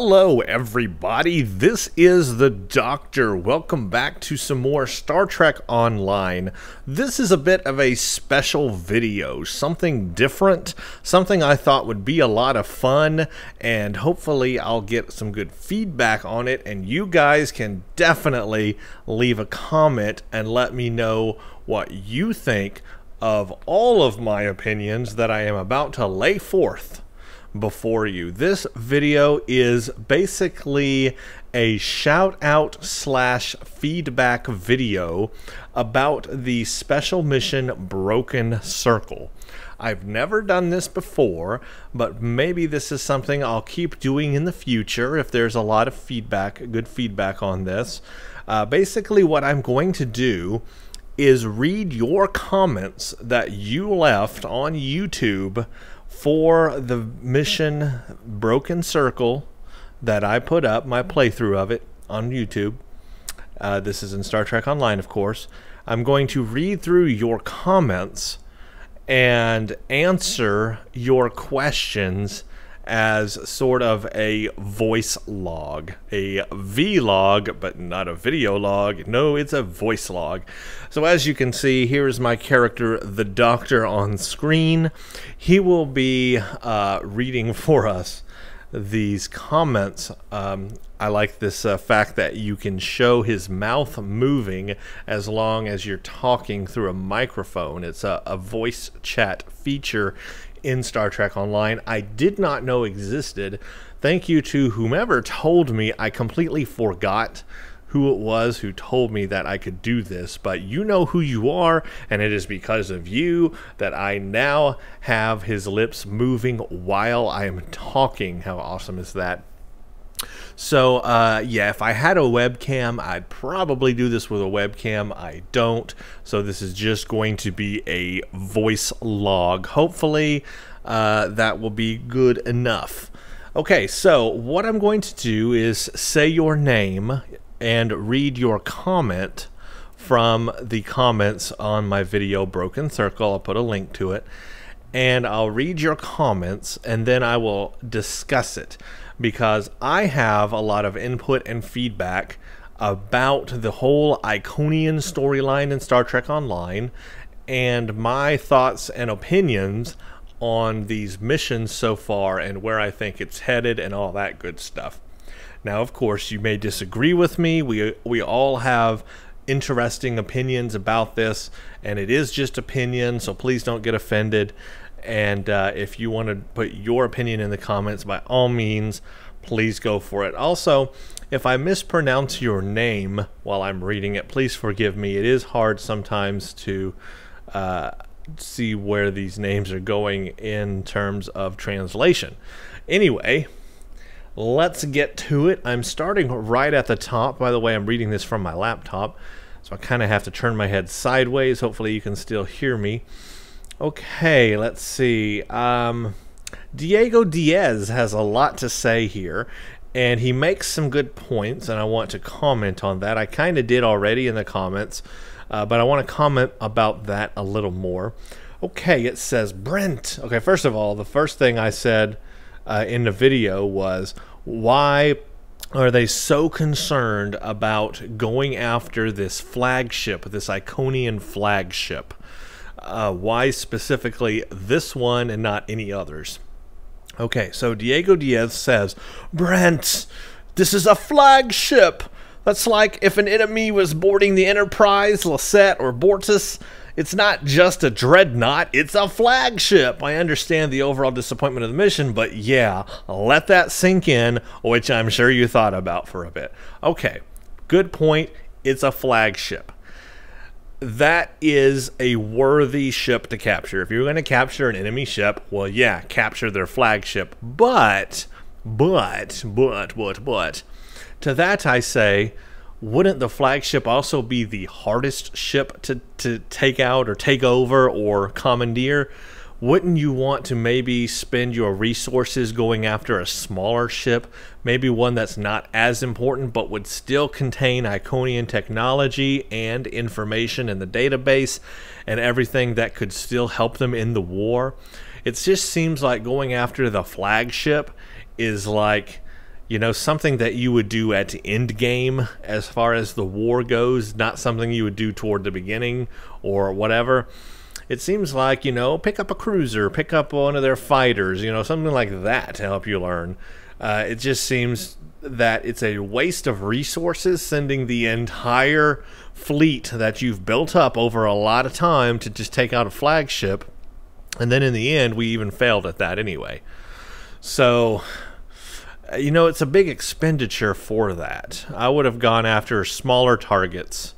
Hello everybody, this is the Doctor. Welcome back to some more Star Trek Online. This is a bit of a special video, something different, something I thought would be a lot of fun, and hopefully I'll get some good feedback on it, and you guys can definitely leave a comment and let me know what you think of all of my opinions that I am about to lay forth before you. This video is basically a shout out slash feedback video about the special mission Broken Circle. I've never done this before, but maybe this is something I'll keep doing in the future if there's a lot of feedback, good feedback on this. Basically what I'm going to do is read your comments that you left on YouTube for the mission Broken Circle that I put up, my playthrough of it on YouTube. This is in Star Trek Online, of course. I'm going to read through your comments and answer your questions as sort of a voice log, a vlog, but not a video log. No, it's a voice log. So as you can see, here's my character, the Doctor, on screen. He will be reading for us these comments. I like this fact that you can show his mouth moving as long as you're talking through a microphone. It's a voice chat feature in Star Trek Online I did not know existed. Thank you to whomever told me. I completely forgot who it was who told me that I could do this, but you know who you are, and it is because of you that I now have his lips moving while I am talking. How awesome is that? So yeah, if I had a webcam, I'd probably do this with a webcam. I don't, so this is just going to be a voice log. Hopefully that will be good enough. Okay, so what I'm going to do is say your name and read your comment from the comments on my video Broken Circle. I'll put a link to it, and I'll read your comments, and then I will discuss it, because I have a lot of input and feedback about the whole Iconian storyline in Star Trek Online and my thoughts and opinions on these missions so far and where I think it's headed and all that good stuff. Now, of course, you may disagree with me. We all have interesting opinions about this, and it is just opinion, so please don't get offended. And if you want to put your opinion in the comments, by all means, please go for it. Also, if I mispronounce your name while I'm reading it, please forgive me. It is hard sometimes to see where these names are going in terms of translation. Anyway, let's get to it. I'm starting right at the top. By the way, I'm reading this from my laptop, so I kind of have to turn my head sideways. Hopefully you can still hear me. Okay, let's see. Diego Diaz has a lot to say here, and he makes some good points, and I want to comment on that. I kind of did already in the comments, but I want to comment about that a little more. Okay, it says Brent. Okay, first of all, the first thing I said in the video was, why are they so concerned about going after this flagship, this Iconian flagship? Why specifically this one and not any others? Okay, so Diego Diaz says, Brent, this is a flagship. That's like if an enemy was boarding the Enterprise, Lissette, or Bortus. It's not just a dreadnought, it's a flagship. I understand the overall disappointment of the mission, but yeah, let that sink in, which I'm sure you thought about for a bit. Okay, good point. It's a flagship. That is a worthy ship to capture. If you're going to capture an enemy ship, well, yeah, capture their flagship. But, to that I say, wouldn't the flagship also be the hardest ship to take out or take over or commandeer? Wouldn't you want to maybe spend your resources going after a smaller ship, maybe one that's not as important but would still contain Iconian technology and information in the database and everything that could still help them in the war? It just seems like going after the flagship is like, you know, something that you would do at end game as far as the war goes, not something you would do toward the beginning or whatever. It seems like, you know, pick up a cruiser, pick up one of their fighters, you know, something like that to help you learn. It just seems that it's a waste of resources sending the entire fleet that you've built up over a lot of time to just take out a flagship. And then in the end, we even failed at that anyway. So, you know, it's a big expenditure for that. I would have gone after smaller targets,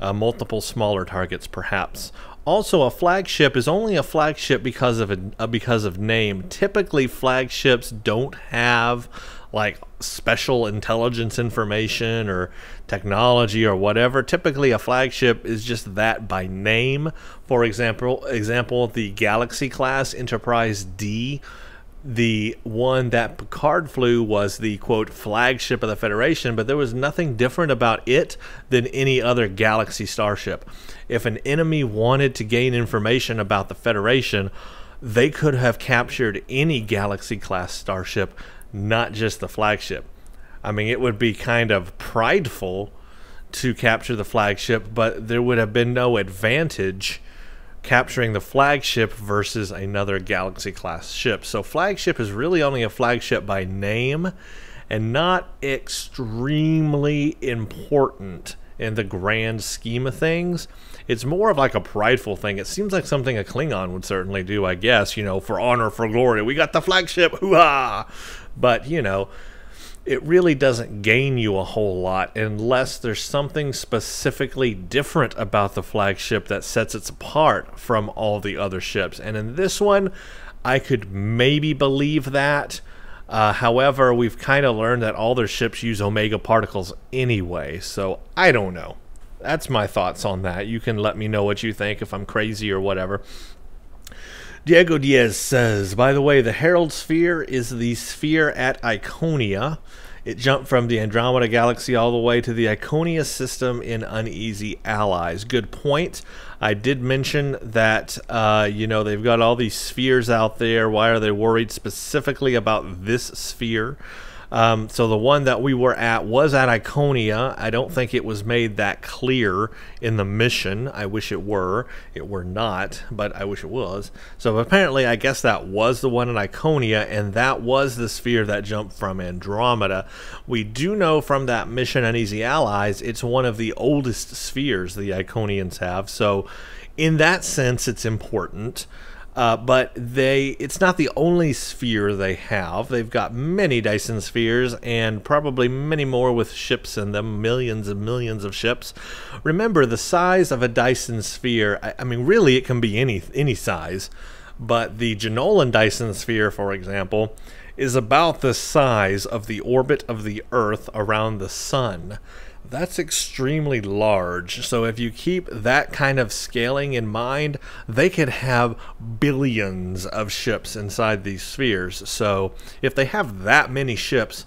multiple smaller targets perhaps. Also, a flagship is only a flagship because of name. Typically, flagships don't have like special intelligence information or technology or whatever. Typically, a flagship is just that by name. For example, the Galaxy class Enterprise D, the one that Picard flew, was the quote flagship of the Federation, but there was nothing different about it than any other Galaxy starship. If an enemy wanted to gain information about the Federation, they could have captured any Galaxy class starship, not just the flagship. I mean, it would be kind of prideful to capture the flagship, but there would have been no advantage capturing the flagship versus another Galaxy class ship. So flagship is really only a flagship by name and not extremely important in the grand scheme of things. It's more of like a prideful thing. It seems like something a Klingon would certainly do, I guess, you know, for honor, for glory. We got the flagship, hoo-ha! But, you know, it really doesn't gain you a whole lot unless there's something specifically different about the flagship that sets it apart from all the other ships. And in this one, I could maybe believe that. However, we've kind of learned that all their ships use Omega particles anyway, so I don't know. That's my thoughts on that. You can let me know what you think, if I'm crazy or whatever. Diego Diaz says, by the way, the Herald Sphere is the sphere at Iconia. It jumped from the Andromeda Galaxy all the way to the Iconia system in Uneasy Allies. Good point. I did mention that, you know, they've got all these spheres out there. Why are they worried specifically about this sphere? So the one that we were at was at Iconia. I don't think it was made that clear in the mission. I wish it were. It were not, but I wish it was. So apparently, I guess that was the one in Iconia, and that was the sphere that jumped from Andromeda. We do know from that mission on Uneasy Allies, it's one of the oldest spheres the Iconians have. So in that sense, it's important. But it's not the only sphere they have. They've got many Dyson spheres and probably many more with ships in them, millions and millions of ships. Remember, the size of a Dyson sphere, I mean, really it can be any size, but the Janolan Dyson sphere, for example, is about the size of the orbit of the Earth around the Sun. That's extremely large. So if you keep that kind of scaling in mind, they could have billions of ships inside these spheres. So if they have that many ships,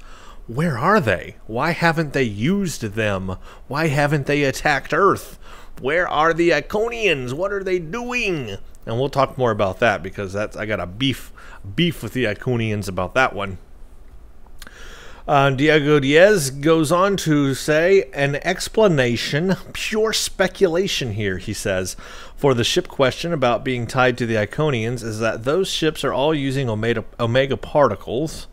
where are they? Why haven't they used them? Why haven't they attacked Earth? Where are the Iconians? What are they doing? And we'll talk more about that, because that's, I got a beef with the Iconians about that one. Diego Diaz goes on to say, an explanation, pure speculation here, he says, for the ship question about being tied to the Iconians is that those ships are all using Omega particles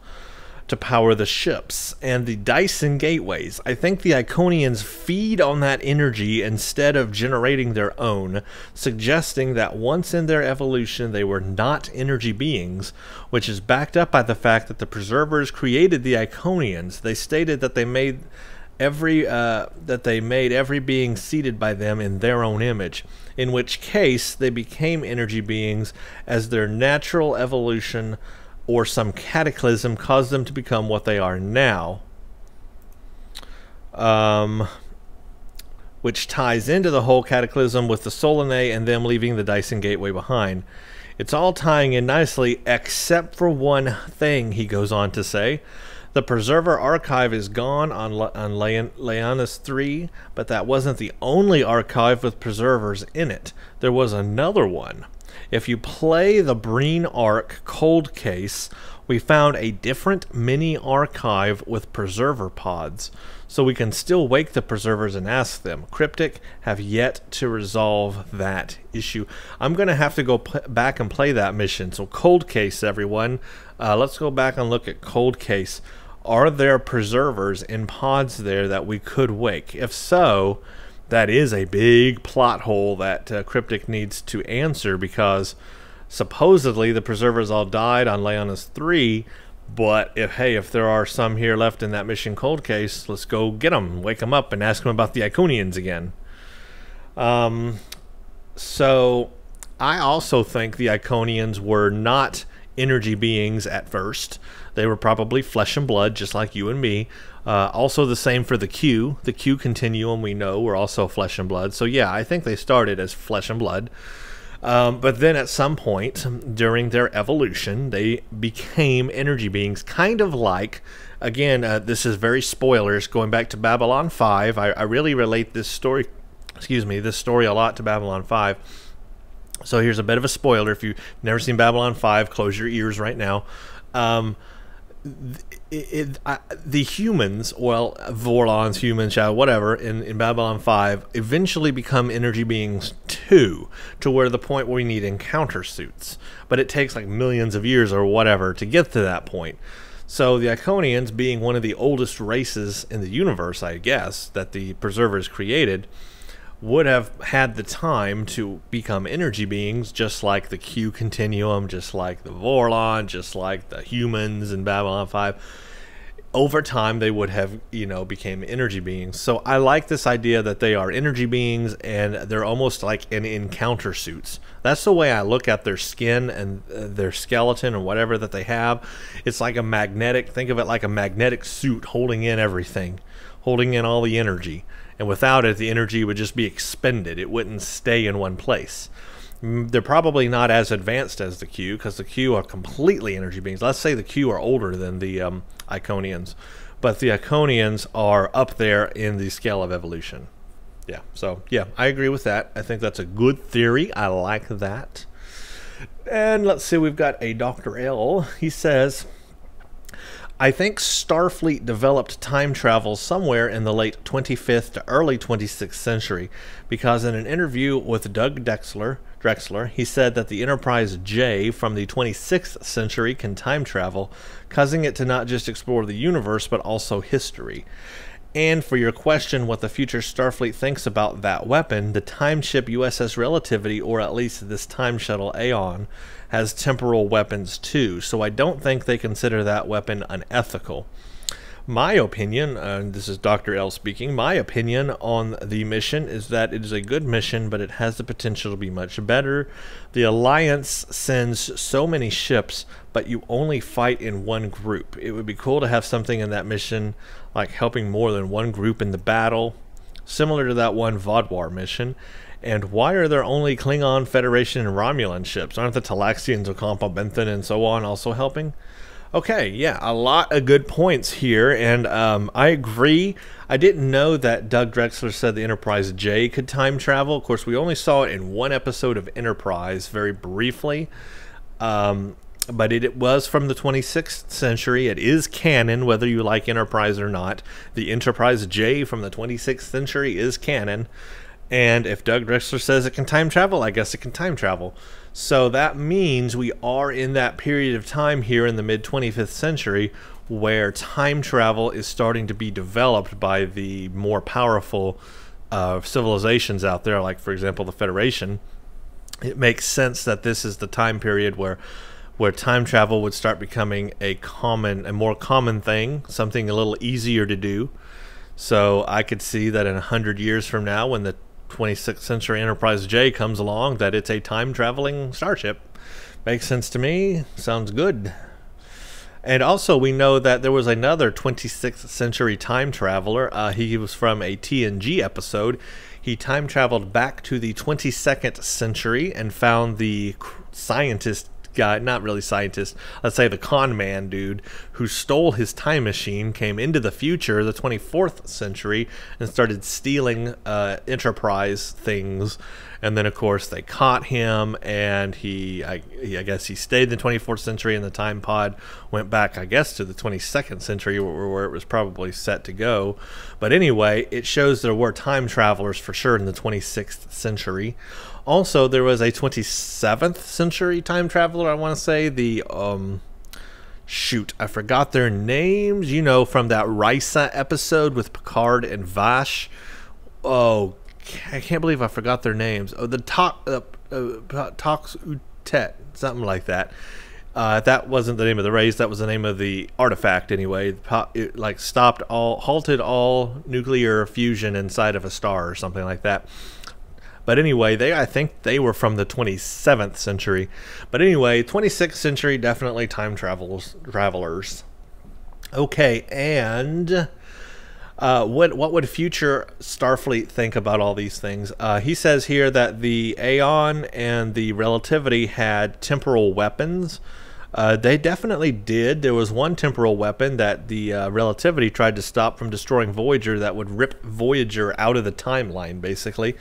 to power the ships and the Dyson gateways. I think the Iconians feed on that energy instead of generating their own, suggesting that once in their evolution they were not energy beings, which is backed up by the fact that the Preservers created the Iconians. They stated that they made every being seated by them in their own image, in which case they became energy beings as their natural evolution or some cataclysm caused them to become what they are now, which ties into the whole cataclysm with the Solanae and them leaving the Dyson Gateway behind. It's all tying in nicely, except for one thing, he goes on to say. The Preserver archive is gone on Leonis III, but that wasn't the only archive with Preservers in it. There was another one. If you play the Breen arc cold case, we found a different mini archive with preserver pods, so we can still wake the preservers and ask them. Cryptic have yet to resolve that issue. I'm going to have to go back and play that mission. So cold case, everyone. Let's go back and look at cold case. Are there preservers in pods there that we could wake? If so, that is a big plot hole that Cryptic needs to answer, because supposedly the preservers all died on Leonis III, but if there are some here left in that mission cold case, let's go get them, wake them up, and ask them about the Iconians again. So I also think the Iconians were not energy beings at first. They were probably flesh and blood, just like you and me. Also the same for the Q. The Q continuum, we know, were also flesh and blood. So yeah, I think they started as flesh and blood. But then at some point during their evolution, they became energy beings, kind of like, again, this is very spoilers, going back to Babylon 5. I really relate this story, a lot to Babylon 5. So here's a bit of a spoiler. If you've never seen Babylon 5, close your ears right now. The humans, well, Vorlons, humans, whatever, in Babylon 5 eventually become energy beings too, to where the point where we need encounter suits. But it takes like millions of years or whatever to get to that point. So the Iconians, being one of the oldest races in the universe, I guess, that the Preservers created, would have had the time to become energy beings, just like the Q continuum, just like the Vorlon, just like the humans in Babylon 5. Over time, they would have, you know, became energy beings. So I like this idea that they are energy beings and they're almost like an encounter suits. That's the way I look at their skin and their skeleton or whatever that they have. It's like a magnetic, think of it like a magnetic suit holding in everything, holding in all the energy. And without it, the energy would just be expended. It wouldn't stay in one place. They're probably not as advanced as the Q, because the Q are completely energy beings. Let's say the Q are older than the Iconians, but the Iconians are up there in the scale of evolution. Yeah, so yeah, I agree with that. I think that's a good theory. I like that. And let's see, we've got a Dr. L. He says, I think Starfleet developed time travel somewhere in the late 25th to early 26th century, because in an interview with Doug Drexler, he said that the Enterprise J from the 26th century can time travel, causing it to not just explore the universe but also history. And for your question, what the future Starfleet thinks about that weapon, the time ship USS Relativity, or at least this time shuttle Aeon, has temporal weapons too, so I don't think they consider that weapon unethical. My opinion, this is Dr. L speaking, my opinion on the mission is that it is a good mission, but it has the potential to be much better. The Alliance sends so many ships, but you only fight in one group. It would be cool to have something in that mission, like helping more than one group in the battle, similar to that one Vaadwaur mission. And why are there only Klingon, Federation, and Romulan ships? Aren't the Talaxians, Okampa, Benthan, and so on also helping? Okay, yeah, a lot of good points here, and I agree. I didn't know that Doug Drexler said the Enterprise J could time travel. Of course, we only saw it in one episode of Enterprise, very briefly, but it was from the 26th century. It is canon, whether you like Enterprise or not. The Enterprise J from the 26th century is canon, and if Doug Drexler says it can time travel, I guess it can time travel. So that means we are in that period of time here in the mid-25th century where time travel is starting to be developed by the more powerful civilizations out there, like, for example, the Federation. It makes sense that this is the time period where time travel would start becoming a more common thing, something a little easier to do. So I could see that in 100 years from now, when the 26th century Enterprise J comes along, that it's a time traveling starship. Makes sense to me. Sounds good. And also we know that there was another 26th century time traveler. He was from a TNG episode. He time traveled back to the 22nd century and found the scientist guy, not really scientist, let's say the con man dude who stole his time machine, came into the future, the 24th century, and started stealing Enterprise things. And then, of course, they caught him, and I guess he stayed in the 24th century, and the time pod went back, I guess, to the 22nd century, where it was probably set to go. But anyway, it shows there were time travelers for sure in the 26th century. Also, there was a 27th century time traveler, I want to say, the... shoot, I forgot their names, you know, from that Risa episode with Picard and Vash. Oh, I can't believe I forgot their names. Oh, the Tox Utet, something like that. That wasn't the name of the race. That was the name of the artifact, anyway. It, like, halted all nuclear fusion inside of a star or something like that. But anyway, I think they were from the 27th century. But anyway, 26th century, definitely time travelers. Okay, and... what would future Starfleet think about all these things? He says here that the Aeon and the Relativity had temporal weapons. They definitely did. There was one temporal weapon that the Relativity tried to stop from destroying Voyager that would rip Voyager out of the timeline, basically.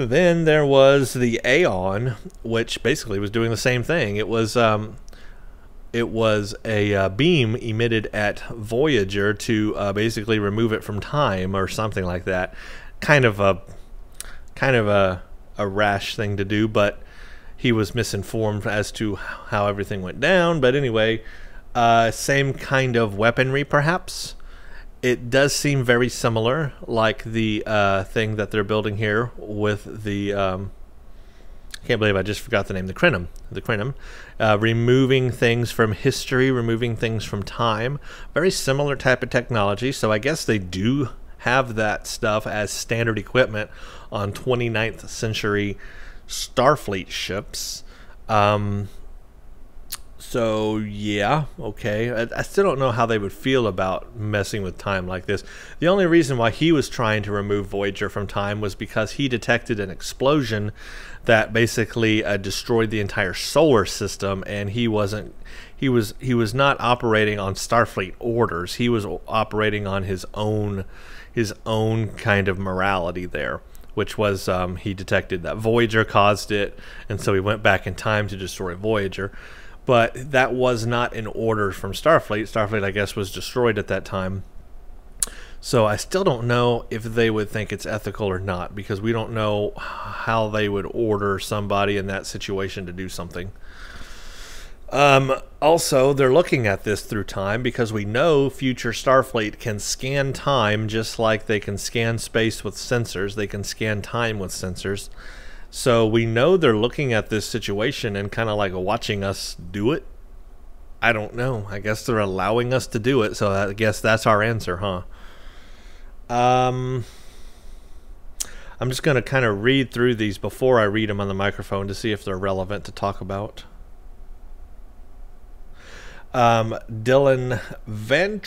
Then there was the Aeon, which basically was doing the same thing. It was a beam emitted at Voyager to basically remove it from time or something like that. Kind of a rash thing to do, but he was misinformed as to how everything went down. But anyway, same kind of weaponry, perhaps. It does seem very similar, like the thing that they're building here with the... can't believe I just forgot the name. The Krenim. Removing things from history, removing things from time. Very similar type of technology. So I guess they do have that stuff as standard equipment on 29th century Starfleet ships. So, yeah, okay. I still don't know how they would feel about messing with time like this. The only reason why he was trying to remove Voyager from time was because he detected an explosion that basically destroyed the entire solar system, and he was not operating on Starfleet orders. He was operating on his own kind of morality there, which was he detected that Voyager caused it, and so he went back in time to destroy Voyager. But that was not an order from Starfleet. Starfleet, I guess, was destroyed at that time. So I still don't know if they would think it's ethical or not, because we don't know how they would order somebody in that situation to do something. Also, they're looking at this through time, because we know future Starfleet can scan time just like they can scan space with sensors. They can scan time with sensors. So we know they're looking at this situation and kind of like watching us do it. I don't know. I guess they're allowing us to do it. So I guess that's our answer, huh? I'm just going to kind of read through these before I read them on the microphone to see if they're relevant to talk about. Dylan Van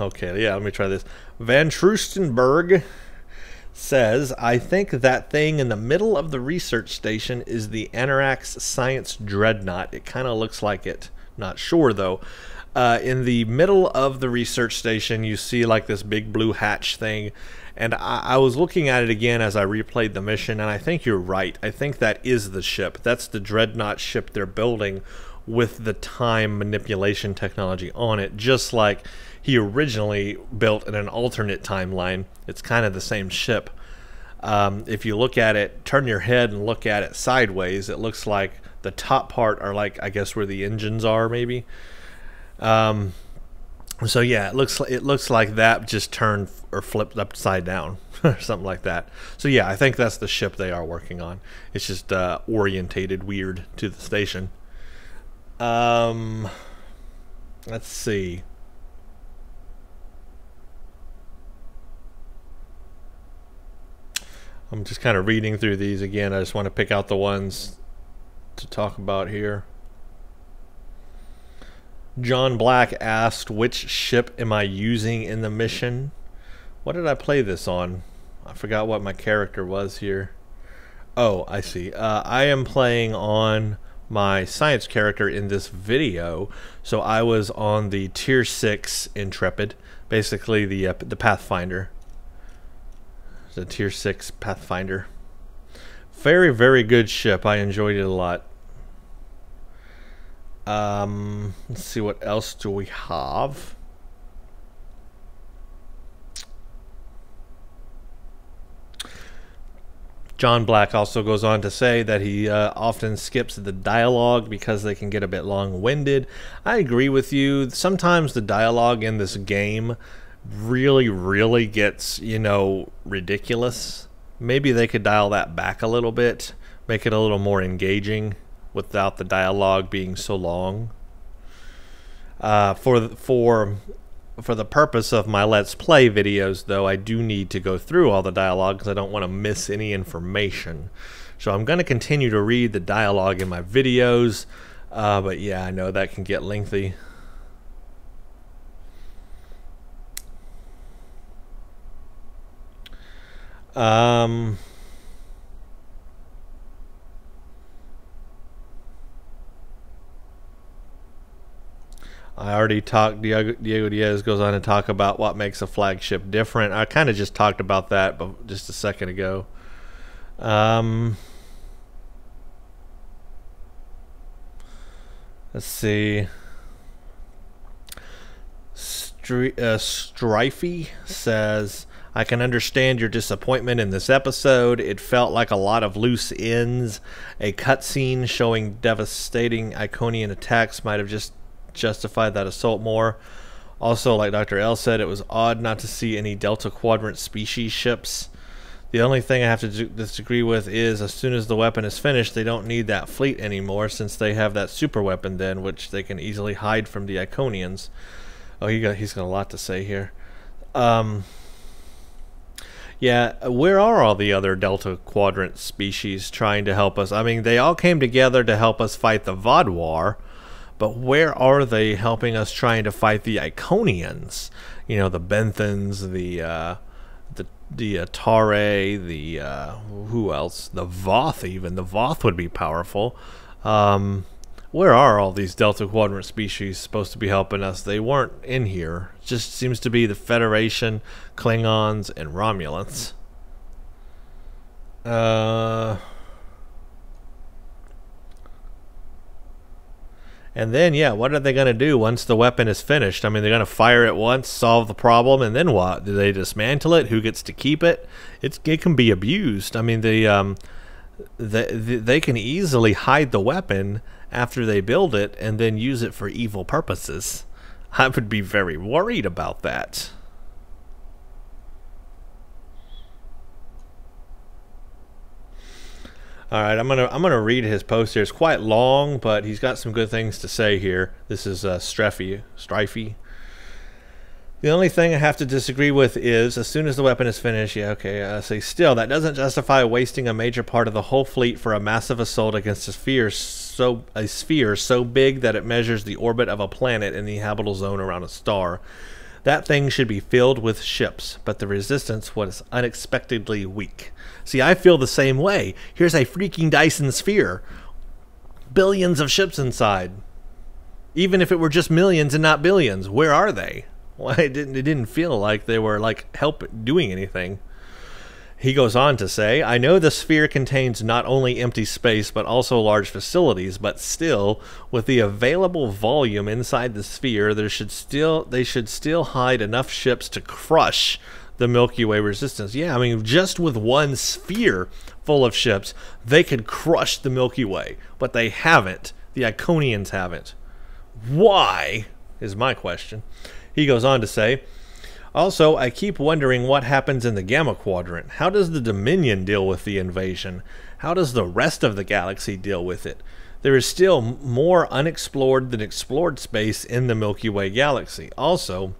okay, yeah, let me try this. Van Trustenberg says, I think that thing in the middle of the research station is the Anorak's science dreadnought. It kind of looks like it. Not sure, though. In the middle of the research station, you see like this big blue hatch thing. And I was looking at it again as I replayed the mission, and I think you're right. I think that is the ship. That's the dreadnought ship they're building with the time manipulation technology on it, just like he originally built in an alternate timeline. It's kind of the same ship. If you look at it, turn your head and look at it sideways, it looks like the top part are like, I guess, where the engines are, maybe. So yeah, it looks like that just turned or flipped upside down or something like that. So yeah, I think that's the ship they are working on. It's just orientated weird to the station. Let's see. I'm just kind of reading through these again. I just want to pick out the ones to talk about here. John Black asked, which ship am I using in the mission? What did I play this on? I forgot what my character was here. Oh, I see. I am playing on my science character in this video. So I was on the tier 6 Intrepid, basically the Pathfinder. The tier 6 Pathfinder. Very, very good ship. I enjoyed it a lot. Let's see, what else do we have? John Black also goes on to say that he often skips the dialogue because they can get a bit long-winded. I agree with you. Sometimes the dialogue in this game really, really gets, you know, ridiculous. Maybe they could dial that back a little bit, make it a little more engaging without the dialogue being so long. For the purpose of my Let's Play videos, though, I do need to go through all the dialogue because I don't want to miss any information. So I'm going to continue to read the dialogue in my videos, but yeah, I know that can get lengthy. I already talked, Diego Diaz goes on to talk about what makes a flagship different. I kind of just talked about that but just a second ago. Let's see. Strifey says, I can understand your disappointment in this episode. It felt like a lot of loose ends. A cutscene showing devastating Iconian attacks might have just justified that assault more. Also, like Dr. L said, it was odd not to see any Delta Quadrant species ships. The only thing I have to disagree with is as soon as the weapon is finished, they don't need that fleet anymore since they have that super weapon then, which they can easily hide from the Iconians. Oh, he's got a lot to say here. Yeah, where are all the other Delta Quadrant species trying to help us? I mean, they all came together to help us fight the Vaadwaur, but where are they helping us trying to fight the Iconians? You know, the Benthans, the Atare, the who else? The Voth even. The Voth would be powerful. Where are all these Delta Quadrant species supposed to be helping us? They weren't in here. It just seems to be the Federation, Klingons, and Romulans. And then, yeah, what are they going to do once the weapon is finished? I mean, they're going to fire it once, solve the problem, and then what? Do they dismantle it? Who gets to keep it? It can be abused. I mean, they can easily hide the weapon after they build it and then use it for evil purposes. I would be very worried about that. All right, I'm gonna read his post here. It's quite long, but he's got some good things to say here. This is Strifey. The only thing I have to disagree with is, as soon as the weapon is finished, yeah, okay, I say still, that doesn't justify wasting a major part of the whole fleet for a massive assault against a sphere so big that it measures the orbit of a planet in the habitable zone around a star. That thing should be filled with ships, but the resistance was unexpectedly weak. See, I feel the same way. Here's a freaking Dyson sphere. Billions of ships inside. Even if it were just millions and not billions, where are they? Well, it didn't feel like they were like doing anything. He goes on to say, I know the sphere contains not only empty space but also large facilities, but still, with the available volume inside the sphere, they should still hide enough ships to crush the Milky Way resistance. Yeah, I mean, just with one sphere full of ships, they could crush the Milky Way, but they haven't. The Iconians haven't. Why? Is my question. He goes on to say, also, I keep wondering what happens in the Gamma Quadrant. How does the Dominion deal with the invasion? How does the rest of the galaxy deal with it? There is still more unexplored than explored space in the Milky Way galaxy. Also,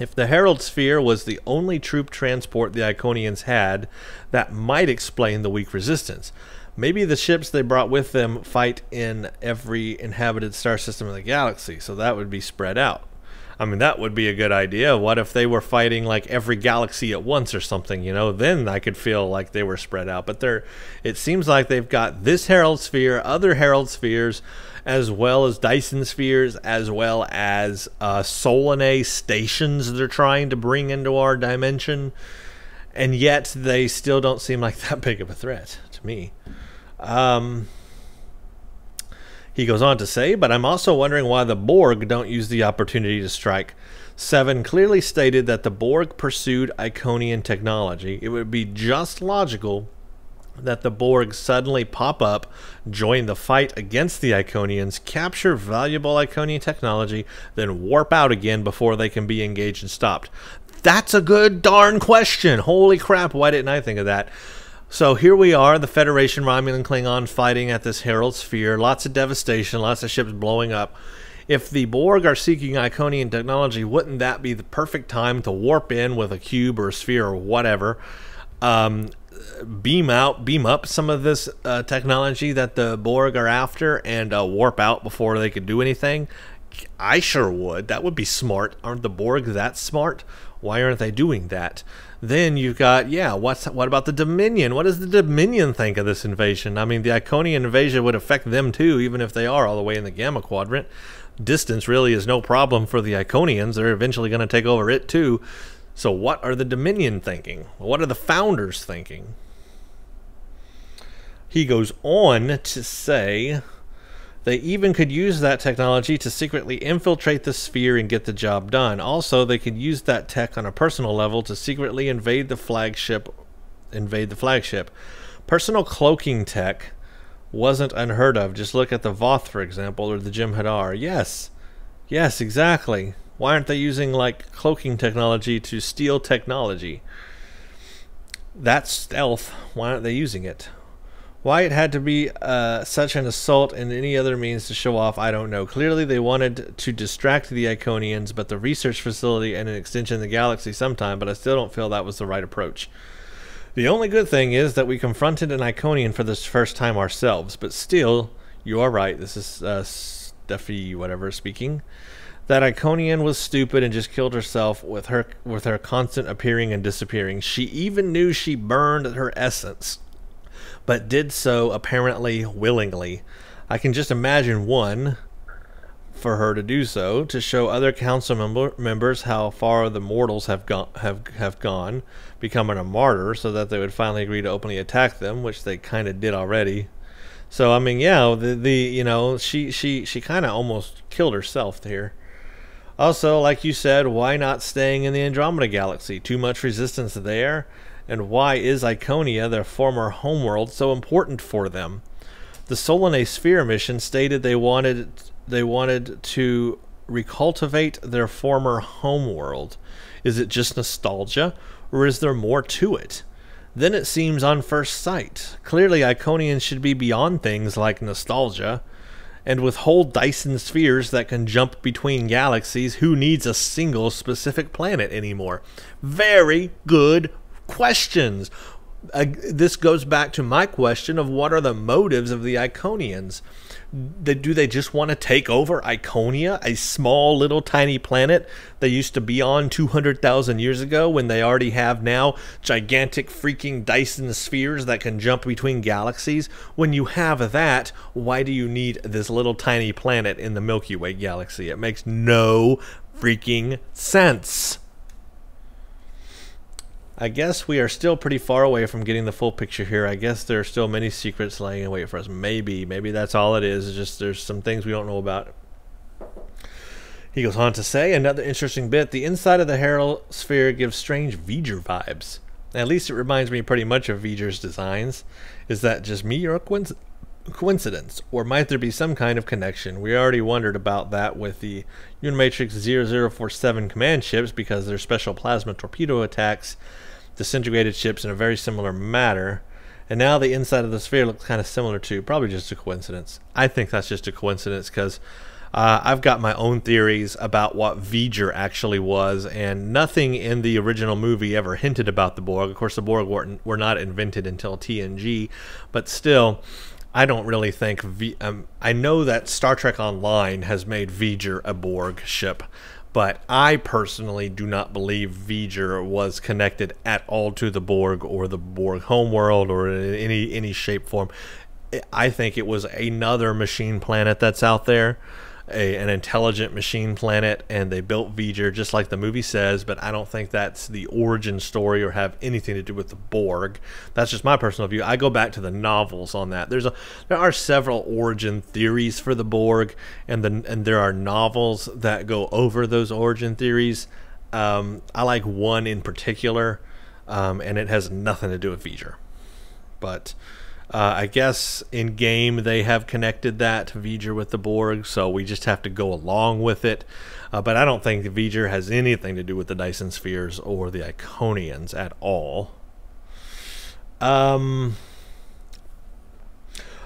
if the Herald Sphere was the only troop transport the Iconians had, that might explain the weak resistance. Maybe the ships they brought with them fight in every inhabited star system in the galaxy, so that would be spread out. I mean, that would be a good idea. What if they were fighting like every galaxy at once or something, you know? Then I could feel like they were spread out. But they're, it seems like they've got this Herald sphere, other Herald spheres, as well as Dyson spheres, as well as Solanae stations they're trying to bring into our dimension. And yet they still don't seem like that big of a threat to me. He goes on to say, but I'm also wondering why the Borg don't use the opportunity to strike. Seven clearly stated that the Borg pursued Iconian technology. It would be just logical that the Borg suddenly pop up, join the fight against the Iconians, capture valuable Iconian technology, then warp out again before they can be engaged and stopped. That's a good darn question. Holy crap, why didn't I think of that? So here we are, the Federation, Romulan, Klingon fighting at this Herald sphere. Lots of devastation, lots of ships blowing up. If the Borg are seeking Iconian technology, wouldn't that be the perfect time to warp in with a cube or a sphere or whatever? Beam out, beam up some of this technology that the Borg are after and warp out before they could do anything? I sure would. That would be smart. Aren't the Borg that smart? Why aren't they doing that? Then you've got, yeah, what about the Dominion? What does the Dominion think of this invasion? I mean, the Iconian invasion would affect them too, even if they are all the way in the Gamma Quadrant. Distance really is no problem for the Iconians. They're eventually going to take over it too. So what are the Dominion thinking? What are the Founders thinking? He goes on to say, they even could use that technology to secretly infiltrate the sphere and get the job done. Also, they could use that tech on a personal level to secretly invade the flagship. Personal cloaking tech wasn't unheard of. Just look at the Voth, for example, or the Jem'Hadar. Yes. Yes, exactly. Why aren't they using, like, cloaking technology to steal technology? That's stealth. Why aren't they using it? Why it had to be such an assault and any other means to show off, I don't know. Clearly they wanted to distract the Iconians, but the research facility and an extension of the galaxy sometime, but I still don't feel that was the right approach. The only good thing is that we confronted an Iconian for this first time ourselves, but still, you are right. This is Steffi whatever speaking. That Iconian was stupid and just killed herself with her constant appearing and disappearing. She even knew she burned her essence, but did so apparently willingly. I can just imagine one for her to do so to show other council members how far the mortals have gone, becoming a martyr, so that they would finally agree to openly attack them, which they kind of did already. So I mean, yeah, the you know, she kind of almost killed herself there. Also, like you said, why not staying in the Andromeda galaxy? Too much resistance there. And why is Iconia, their former homeworld, so important for them? The Solanae Sphere mission stated they wanted to recultivate their former homeworld. Is it just nostalgia, or is there more to it? Then it seems on first sight. Clearly, Iconians should be beyond things like nostalgia, and with whole Dyson spheres that can jump between galaxies, who needs a single specific planet anymore? Very good questions. This goes back to my question of what are the motives of the Iconians? Do they just want to take over Iconia, a small little tiny planet they used to be on 200,000 years ago, when they already have now gigantic freaking Dyson spheres that can jump between galaxies? When you have that, why do you need this little tiny planet in the Milky Way galaxy? It makes no freaking sense. I guess we are still pretty far away from getting the full picture here. I guess there are still many secrets lying in wait for us. Maybe that's all it is. It's just there's some things we don't know about. He goes on to say, another interesting bit, the inside of the Herald sphere gives strange V'ger vibes. At least it reminds me pretty much of V'ger's designs. Is that just me or a coincidence? Or might there be some kind of connection? We already wondered about that with the Unimatrix 0047 command ships, because their special plasma torpedo attacks disintegrated ships in a very similar manner, and now the inside of the sphere looks kind of similar too. Probably just a coincidence. I think that's just a coincidence, because I've got my own theories about what V'ger actually was, and nothing in the original movie ever hinted about the Borg. Of course, the Borg were not invented until TNG, but still, I don't really think I know that Star Trek Online has made V'ger a Borg ship, But I personally do not believe V'ger was connected at all to the Borg or the Borg homeworld or in any shape, form. I think it was another machine planet that's out there, an intelligent machine planet, and they built V'ger just like the movie says, but I don't think that's the origin story or have anything to do with the Borg. That's just my personal view. I go back to the novels on that. There are several origin theories for the Borg, and there are novels that go over those origin theories. I like one in particular, and it has nothing to do with V'ger. But I guess in game they have connected that V'ger with the Borg, so we just have to go along with it. But I don't think V'ger has anything to do with the Dyson spheres or the Iconians at all.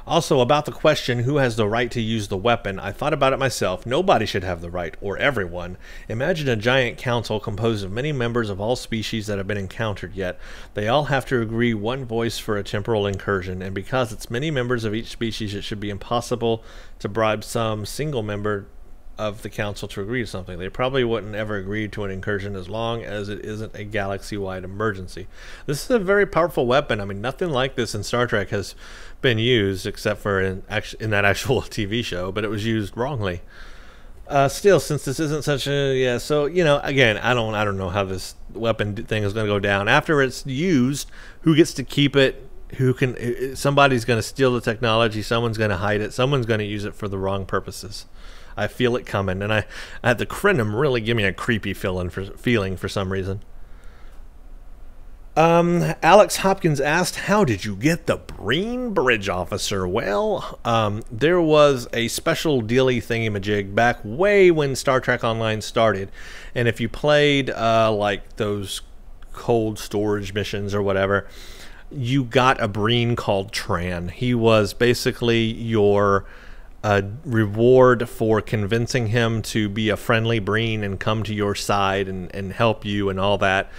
Also, about the question, who has the right to use the weapon? I thought about it myself. Nobody should have the right, or everyone. Imagine a giant council composed of many members of all species that have been encountered yet. They all have to agree one voice for a temporal incursion, and because it's many members of each species, it should be impossible to bribe some single member of the council to agree to something. They probably wouldn't ever agree to an incursion as long as it isn't a galaxy-wide emergency. This is a very powerful weapon. I mean, nothing like this in Star Trek has been used, except for in that actual TV show, but it was used wrongly. Still, since this isn't such a... Yeah, so, you know, again, I don't know how this weapon thing is going to go down. After it's used, who gets to keep it? Who can... Somebody's going to steal the technology. Someone's going to hide it. Someone's going to use it for the wrong purposes. I feel it coming, and I had the Krenim really give me a creepy feeling for some reason. Alex Hopkins asked, how did you get the Breen Bridge Officer? Well, there was a special dealy thingamajig back way when Star Trek Online started, and if you played like those cold storage missions or whatever, you got a Breen called Tran. He was basically your... a reward for convincing him to be a friendly Breen and come to your side and help you and all that.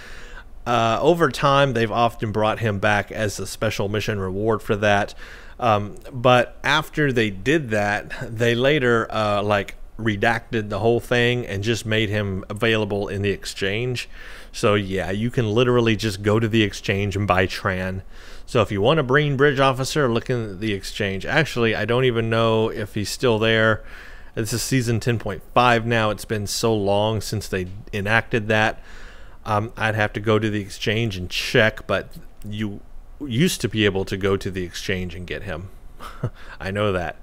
Over time, they've often brought him back as a special mission reward for that. But after they did that, they later like redacted the whole thing and just made him available in the exchange. So yeah, you can literally just go to the exchange and buy Tran. So if you want a Breen Bridge Officer, look in the exchange. Actually, I don't even know if he's still there. This is season 10.5 now. It's been so long since they enacted that. I'd have to go to the exchange and check, but you used to be able to go to the exchange and get him. I know that.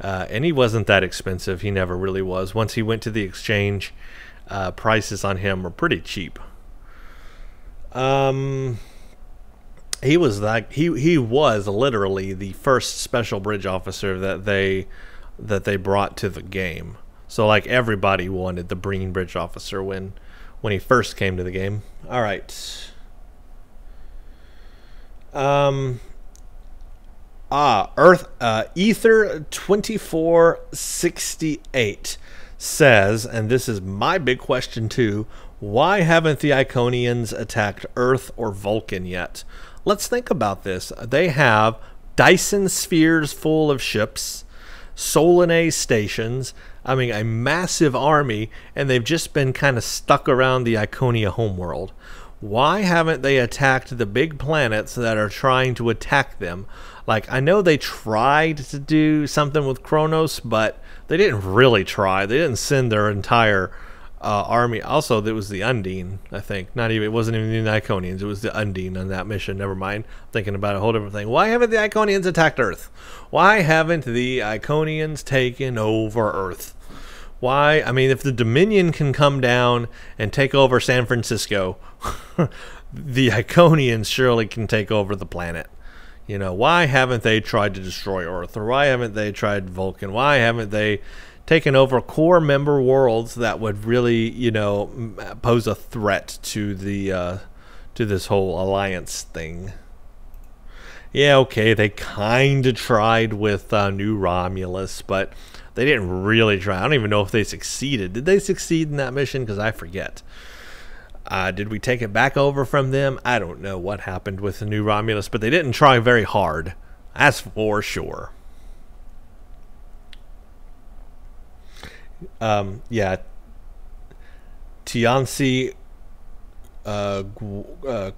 And he wasn't that expensive. He never really was. Once he went to the exchange, prices on him were pretty cheap. He was like he was literally the first special bridge officer that they brought to the game. So like everybody wanted the Breen Bridge Officer when he first came to the game. All right. Ether 2468 says, and this is my big question too, why haven't the Iconians attacked Earth or Vulcan yet? Let's think about this. They have Dyson spheres full of ships, Solanae stations, I mean a massive army, and they've just been kind of stuck around the Iconia homeworld. Why haven't they attacked the big planets that are trying to attack them? Like, I know they tried to do something with Kronos, but they didn't really try. They didn't send their entire... army. Also, there was the Undine, I think. Not even, it wasn't even the Iconians. It was the Undine on that mission. Never mind. I'm thinking about a whole different thing. Why haven't the Iconians attacked Earth? Why haven't the Iconians taken over Earth? Why? I mean, if the Dominion can come down and take over San Francisco, the Iconians surely can take over the planet. You know, why haven't they tried to destroy Earth? Or why haven't they tried Vulcan? Why haven't they taking over core member worlds that would really, you know, pose a threat to the to this whole alliance thing? Yeah, okay, they kind of tried with New Romulus, but they didn't really try. I don't even know if they succeeded. Did they succeed in that mission? Because I forget. Did we take it back over from them? I don't know what happened with the New Romulus, but they didn't try very hard. That's for sure. Yeah, Tiansi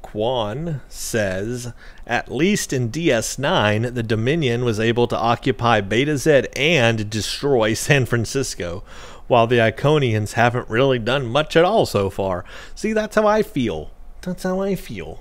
Quan says, at least in DS9, the Dominion was able to occupy Beta Z and destroy San Francisco, while the Iconians haven't really done much at all so far. See, that's how I feel. That's how I feel.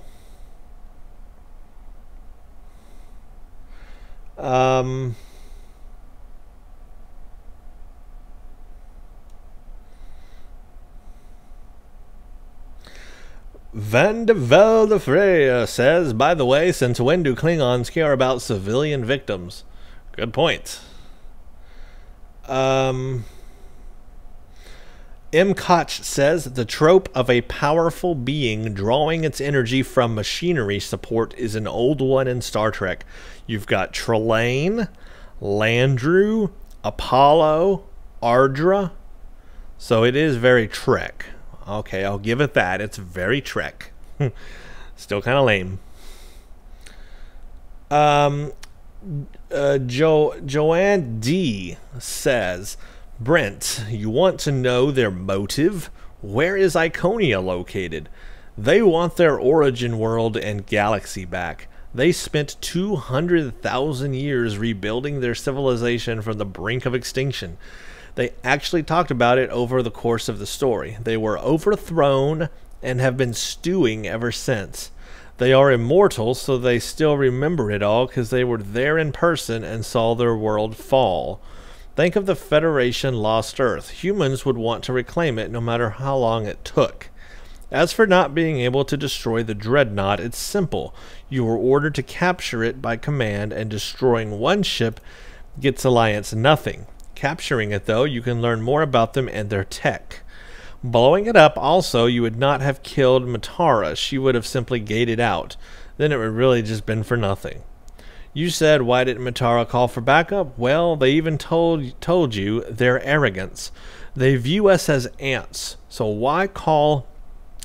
Van de Velde Freya says, by the way, since when do Klingons care about civilian victims? Good point. M. Koch says, the trope of a powerful being drawing its energy from machinery support is an old one in Star Trek. You've got Trelane, Landru, Apollo, Ardra. So it is very Trek. Okay, I'll give it that. It's very Trek. Still kind of lame. Joanne D. says, Brent, you want to know their motive? Where is Iconia located? They want their origin world and galaxy back. They spent 200,000 years rebuilding their civilization from the brink of extinction. They actually talked about it over the course of the story. They were overthrown and have been stewing ever since. They are immortal, so they still remember it all because they were there in person and saw their world fall. Think of the Federation lost Earth. Humans would want to reclaim it no matter how long it took. As for not being able to destroy the Dreadnought, it's simple. You were ordered to capture it by command, and destroying one ship gets Alliance nothing. Capturing it, though, you can learn more about them and their tech. Blowing it up, also, you would not have killed Matara. She would have simply gated out. Then it would really just been for nothing. You said, why didn't Matara call for backup? Well, they even told you their arrogance. They view us as ants. So why call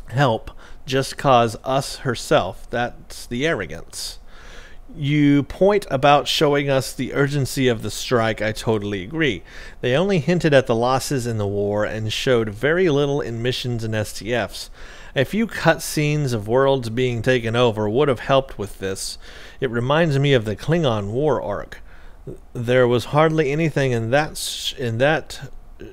help just cause us herself? That's the arrogance. You point about showing us the urgency of the strike. I totally agree. They only hinted at the losses in the war and showed very little in missions and STFs. A few cutscenes of worlds being taken over would have helped with this. It reminds me of the Klingon War arc. There was hardly anything in that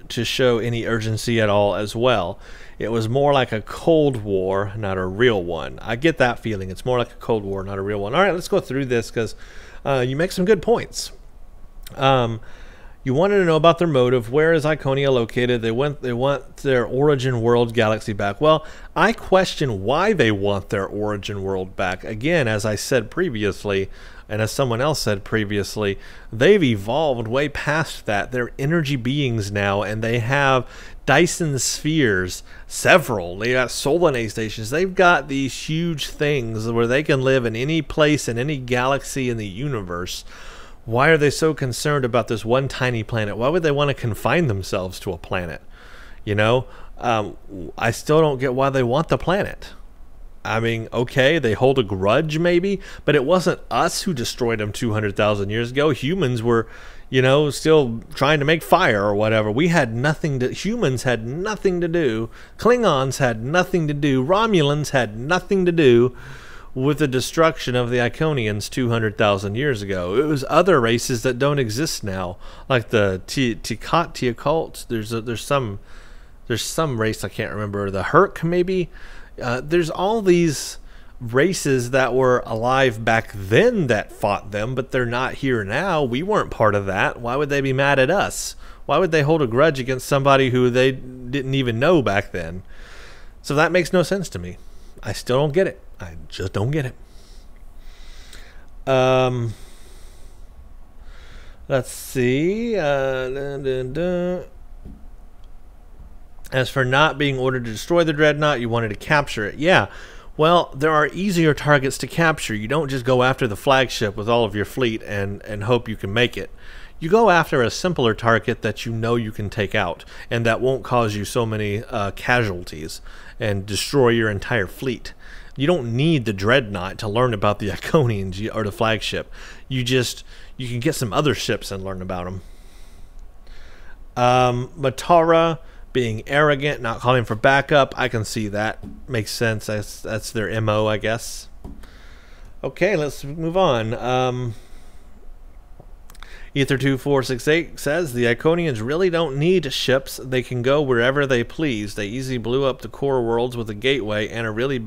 to show any urgency at all as well. It was more like a Cold War, not a real one. I get that feeling. It's more like a Cold War, not a real one. All right, let's go through this because you make some good points. You wanted to know about their motive. Where is Iconia located? They want their origin world galaxy back. Well, I question why they want their origin world back. Again, as I said previously, and as someone else said previously, they've evolved way past that. They're energy beings now, and they have Dyson spheres, several. They got Solanae stations. They've got these huge things where they can live in any place in any galaxy in the universe. Why are they so concerned about this one tiny planet? Why would they want to confine themselves to a planet? You know, I still don't get why they want the planet. I mean, okay, they hold a grudge maybe, but it wasn't us who destroyed them 200,000 years ago. Humans were, you know, still trying to make fire or whatever. We had nothing to, humans had nothing to do. Klingons had nothing to do. Romulans had nothing to do with the destruction of the Iconians 200,000 years ago. It was other races that don't exist now, like the Tiakolt. There's some race I can't remember. The Herc maybe. There's all these races that were alive back then that fought them, but they're not here now. We weren't part of that. Why would they be mad at us? Why would they hold a grudge against somebody who they didn't even know back then? So that makes no sense to me. I still don't get it. I just don't get it. Let's see. As for not being ordered to destroy the Dreadnought, you wanted to capture it. Yeah, well, there are easier targets to capture. You don't just go after the flagship with all of your fleet and hope you can make it. You go after a simpler target that you know you can take out and that won't cause you so many casualties and destroy your entire fleet. You don't need the Dreadnought to learn about the Iconians or the flagship. You can get some other ships and learn about them. Matara being arrogant, not calling for backup. I can see that. Makes sense. That's their MO, I guess. Okay, let's move on. Ether2468 says, the Iconians really don't need ships. They can go wherever they please. They easily blew up the core worlds with a gateway and are really...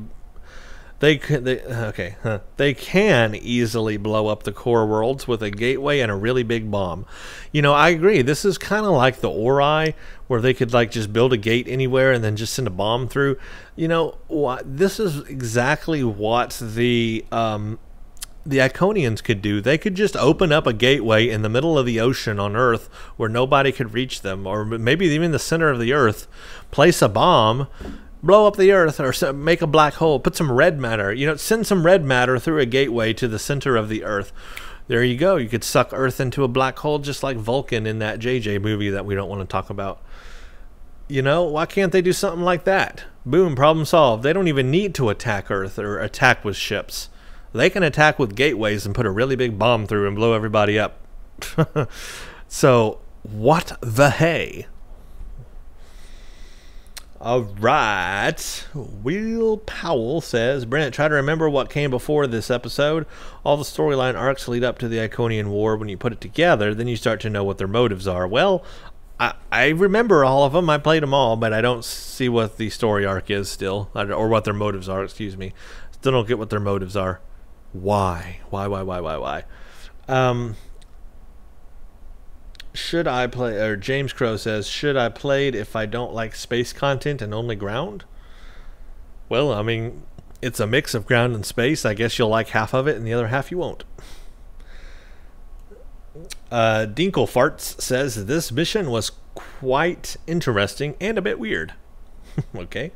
They can easily blow up the core worlds with a gateway and a really big bomb. You know, I agree. This is kind of like the Ori, where they could like just build a gate anywhere and then just send a bomb through. You know, this is exactly what the Iconians could do. They could just open up a gateway in the middle of the ocean on Earth where nobody could reach them, or maybe even the center of the Earth. Place a bomb. Blow up the Earth, or make a black hole. Put some red matter. You know, send some red matter through a gateway to the center of the Earth. There you go. You could suck Earth into a black hole, just like Vulcan in that JJ movie that we don't want to talk about. You know, why can't they do something like that? Boom, problem solved. They don't even need to attack Earth or attack with ships. They can attack with gateways and put a really big bomb through and blow everybody up. So, what the hey? Alright, Will Powell says, Brent, try to remember what came before this episode. All the storyline arcs lead up to the Iconian War. When you put it together, then you start to know what their motives are. Well, I remember all of them. I played them all, but I don't see what the story arc is still, or what their motives are, excuse me. Still don't get what their motives are. Why? Should I play, or James Crow says, should I played if I don't like space content and only ground? Well, I mean, it's a mix of ground and space. I guess you'll like half of it and the other half you won't. Dinklefarts says, this mission was quite interesting and a bit weird. Okay.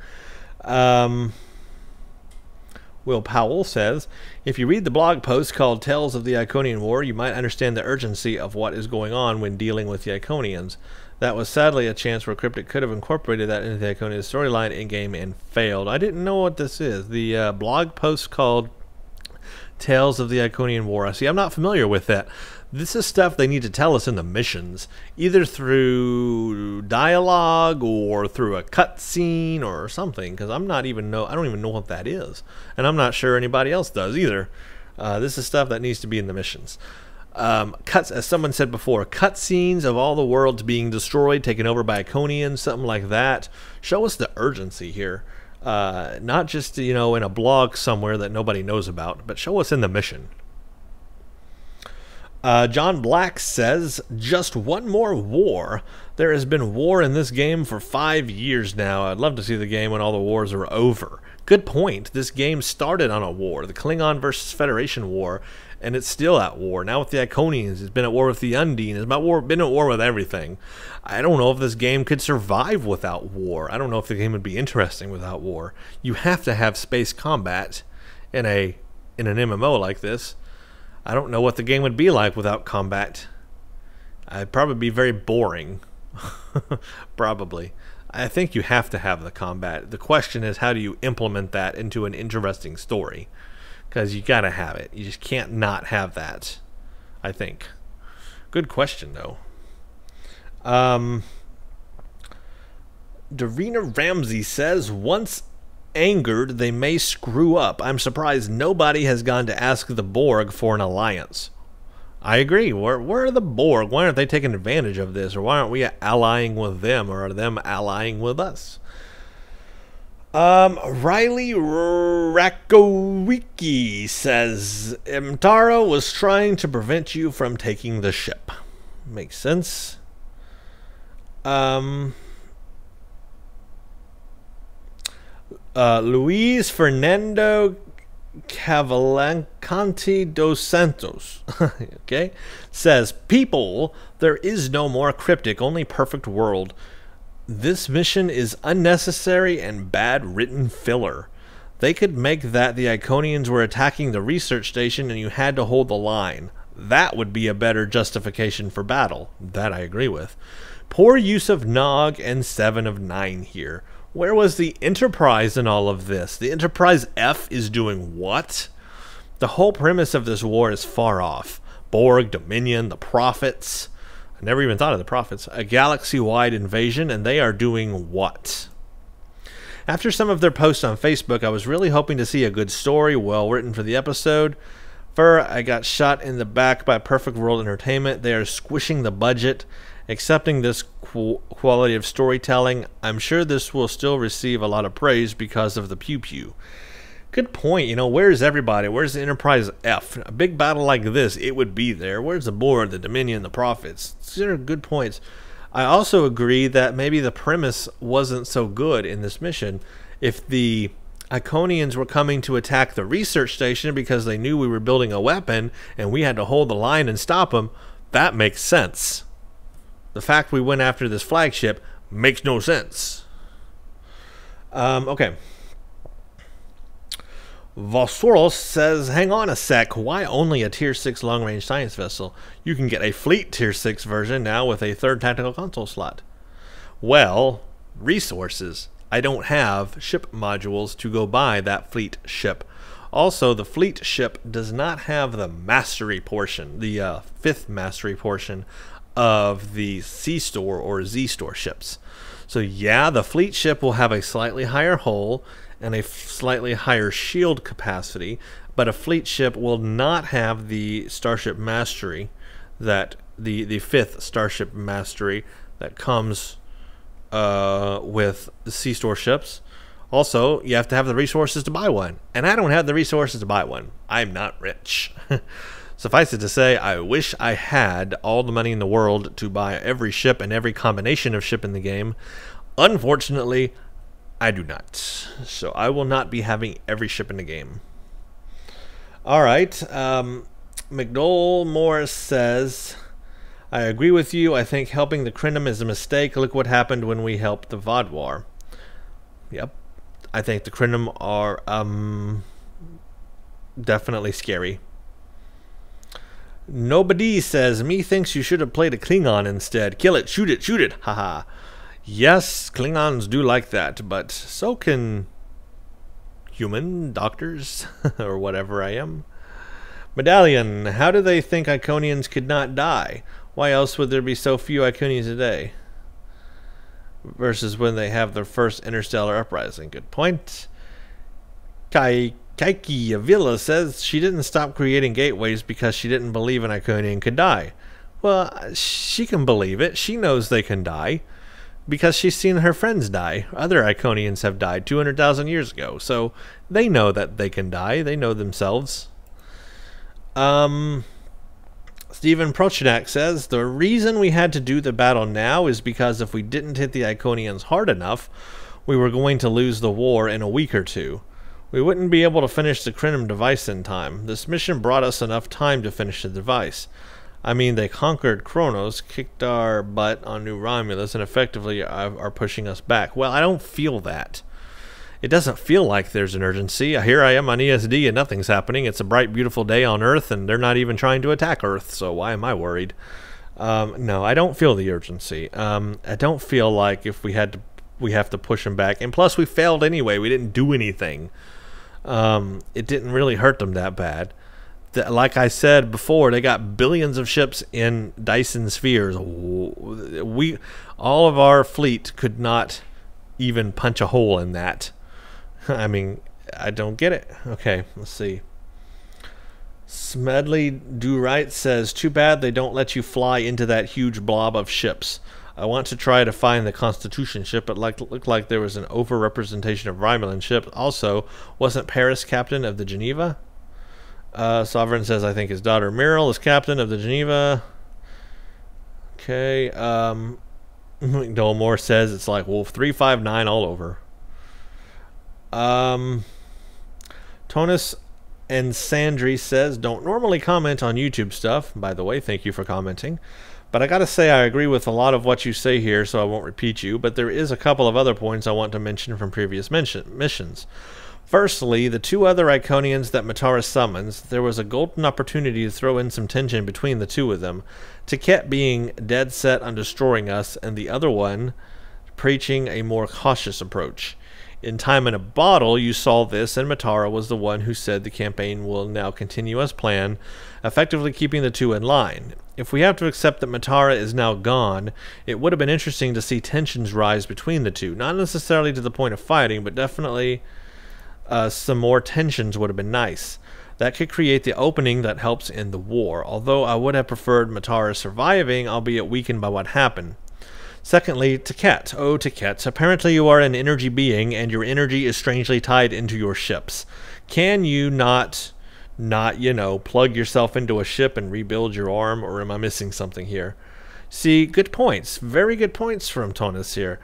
Will Powell says, if you read the blog post called Tales of the Iconian War, you might understand the urgency of what is going on when dealing with the Iconians. That was sadly a chance where Cryptic could have incorporated that into the Iconian storyline in-game and failed. I didn't know what this is. The blog post called Tales of the Iconian War. I see, I'm not familiar with that. This is stuff they need to tell us in the missions, either through dialogue or through a cutscene or something, because I don't even know what that is, and I'm not sure anybody else does either. This is stuff that needs to be in the missions. Cuts, as someone said before, cutscenes of all the worlds being destroyed, taken over by Iconians, something like that. Show us the urgency here, not just in a blog somewhere that nobody knows about, but show us in the mission. John Black says, just one more war. There has been war in this game for 5 years now. I'd love to see the game when all the wars are over. Good point. This game started on a war, the Klingon versus Federation War, and it's still at war. Now with the Iconians, it's been at war with the Undine. It's been at war with everything. I don't know if this game could survive without war. I don't know if the game would be interesting without war. You have to have space combat in an MMO like this. I don't know what the game would be like without combat. I'd probably be very boring. Probably. I think you have to have the combat. The question is, how do you implement that into an interesting story? Because you gotta have it. You just can't not have that, I think. Good question, though. Darina Ramsey says, once angered, they may screw up. I'm surprised nobody has gone to ask the Borg for an alliance. I agree. Where are the Borg? Why aren't they taking advantage of this? Or why aren't we allying with them? Or are them allying with us? Riley Rakowicki says, Mtaro was trying to prevent you from taking the ship. Makes sense. Luis Fernando Cavalcanti dos Santos okay, says, people, there is no more cryptic, only perfect world. This mission is unnecessary and bad written filler. They could make that the Iconians were attacking the research station and you had to hold the line. That would be a better justification for battle. That I agree with. Poor use of Nog and 7 of 9 here. Where was the Enterprise in all of this? The Enterprise F is doing what? The whole premise of this war is far off. Borg, Dominion, the Prophets. Never even thought of the Prophets. A galaxy-wide invasion, and they are doing what? After some of their posts on Facebook, I was really hoping to see a good story, well written for the episode. Fur, I got shot in the back by Perfect World Entertainment. They are squishing the budget. Accepting this quality of storytelling, I'm sure this will still receive a lot of praise because of the pew-pew. Good point. You know, where's everybody? Where's the Enterprise F? A big battle like this, it would be there. Where's the Borg, the Dominion, the Prophets? These are good points. I also agree that maybe the premise wasn't so good in this mission. If the Iconians were coming to attack the research station because they knew we were building a weapon and we had to hold the line and stop them, that makes sense. The fact we went after this flagship makes no sense. Okay. Vosoros says, hang on a sec, why only a Tier 6 long-range science vessel? You can get a fleet Tier 6 version now with a third tactical console slot. Well, resources. I don't have ship modules to go buy that fleet ship. Also, the fleet ship does not have the mastery portion, the fifth mastery portion of the C-Store or Z-Store ships. So yeah, the fleet ship will have a slightly higher hull and a slightly higher shield capacity, but a fleet ship will not have the Starship Mastery, that the fifth Starship Mastery that comes with the C-Store ships. Also, you have to have the resources to buy one, and I don't have the resources to buy one. I'm not rich. Suffice it to say, I wish I had all the money in the world to buy every ship and every combination of ship in the game. Unfortunately, I do not. So I will not be having every ship in the game. Alright. McDowell Morris says, I agree with you. I think helping the Krenim is a mistake. Look what happened when we helped the Vaadwaur. Yep. I think the Krenim are definitely scary. Nobody says, methinks you should have played a Klingon instead. Kill it, shoot it, shoot it. Haha. Yes, Klingons do like that, but so can human doctors or whatever I am. Medallion, how do they think Iconians could not die? Why else would there be so few Iconians today? Versus when they have their first interstellar uprising. Good point. Kaiki Avila says she didn't stop creating gateways because she didn't believe an Iconian could die. Well, she can believe it. She knows they can die. Because she's seen her friends die. Other Iconians have died 200,000 years ago. So they know that they can die. They know themselves. Stephen Prochanak says, the reason we had to do the battle now is because if we didn't hit the Iconians hard enough, we were going to lose the war in a week or two. We wouldn't be able to finish the Krenim device in time. This mission brought us enough time to finish the device. I mean, they conquered Kronos, kicked our butt on New Romulus, and effectively are pushing us back. Well, I don't feel that. It doesn't feel like there's an urgency. Here I am on ESD and nothing's happening. It's a bright, beautiful day on Earth, and they're not even trying to attack Earth, so why am I worried? No, I don't feel the urgency. I don't feel like if we have to push them back. And plus, we failed anyway. We didn't do anything. It didn't really hurt them that bad. Like I said before, they got billions of ships in Dyson spheres. We, all of our fleet could not even punch a hole in that. I mean, I don't get it. Okay, let's see. Smedley Do Right says, too bad they don't let you fly into that huge blob of ships. I want to try to find the Constitution ship, but looked like there was an overrepresentation of Romulan ship. Also, wasn't Paris captain of the Geneva? Sovereign says, I think his daughter Meryl is captain of the Geneva. Okay. Dolmore says it's like Wolf 359 all over. Tonus and Sandry says, don't normally comment on YouTube stuff. By the way, thank you for commenting. But I gotta say I agree with a lot of what you say here, so I won't repeat you. But there is a couple of other points I want to mention from previous missions. Firstly, the two other Iconians that Matara summons, there was a golden opportunity to throw in some tension between the two of them. Taket being dead set on destroying us, and the other one preaching a more cautious approach. In Time in a Bottle, you saw this, and Matara was the one who said the campaign will now continue as planned, effectively keeping the two in line. If we have to accept that Matara is now gone, it would have been interesting to see tensions rise between the two. Not necessarily to the point of fighting, but definitely some more tensions would have been nice. That could create the opening that helps end the war, although I would have preferred Matara surviving, albeit weakened by what happened. Secondly, Taket. Oh, Taket, apparently you are an energy being, and your energy is strangely tied into your ships. Can you not, you know, plug yourself into a ship and rebuild your arm, or am I missing something here? See, good points. Very good points from Tonis here.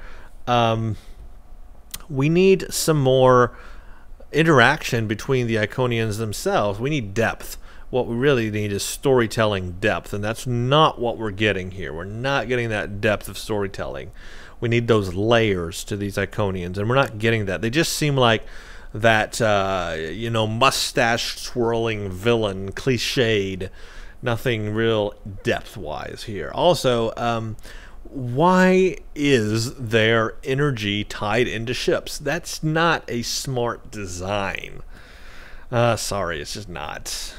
We need some more interaction between the Iconians themselves. We need depth. What we really need is storytelling depth, and that's not what we're getting here. We're not getting that depth of storytelling. We need those layers to these Iconians, and we're not getting that. They just seem like that, you know, mustache-swirling villain, cliched, nothing real depth-wise here. Also, why is their energy tied into ships? That's not a smart design. Sorry, it's just not.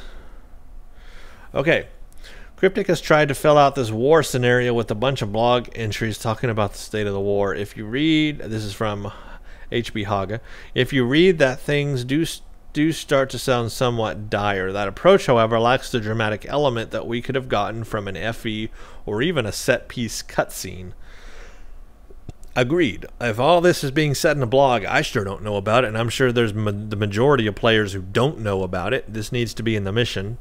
Okay, Cryptic has tried to fill out this war scenario with a bunch of blog entries talking about the state of the war. If you read, this is from HB Haga, if you read that, things do start to sound somewhat dire. That approach, however, lacks the dramatic element that we could have gotten from an FE or even a set-piece cutscene. Agreed. If all this is being said in a blog, I sure don't know about it, and I'm sure there's the majority of players who don't know about it. This needs to be in the mission.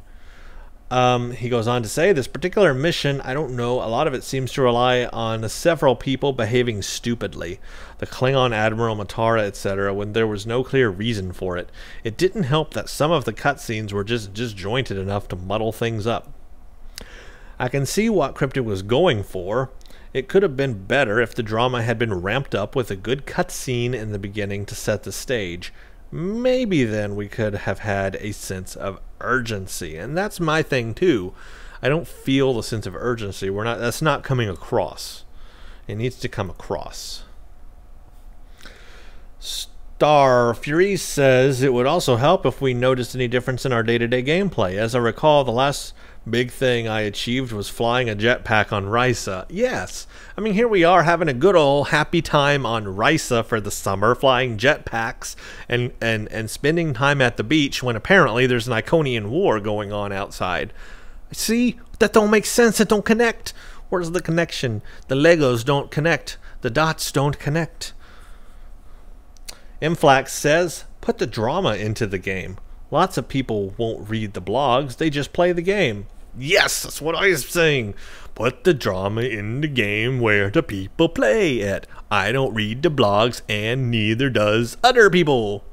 He goes on to say, this particular mission, I don't know, a lot of it seems to rely on several people behaving stupidly. The Klingon Admiral, Matara, etc., when there was no clear reason for it. It didn't help that some of the cutscenes were just jointed enough to muddle things up. I can see what Cryptid was going for. It could have been better if the drama had been ramped up with a good cutscene in the beginning to set the stage. Maybe then we could have had a sense of urgency, and that's my thing too. I don't feel the sense of urgency. That's not coming across. It needs to come across. Star Fury says it would also help if we noticed any difference in our day-to-day gameplay. As I recall, the last big thing I achieved was flying a jetpack on Risa. Yes, I mean, here we are having a good old happy time on Risa for the summer, flying jetpacks and spending time at the beach when apparently there's an Iconian war going on outside. See, that don't make sense. It don't connect. Where's the connection? The Legos don't connect. The dots don't connect. Mflax says, put the drama into the game. Lots of people won't read the blogs, they just play the game. Yes, that's what I was saying. Put the drama in the game where the people play it. I don't read the blogs, and neither does other people.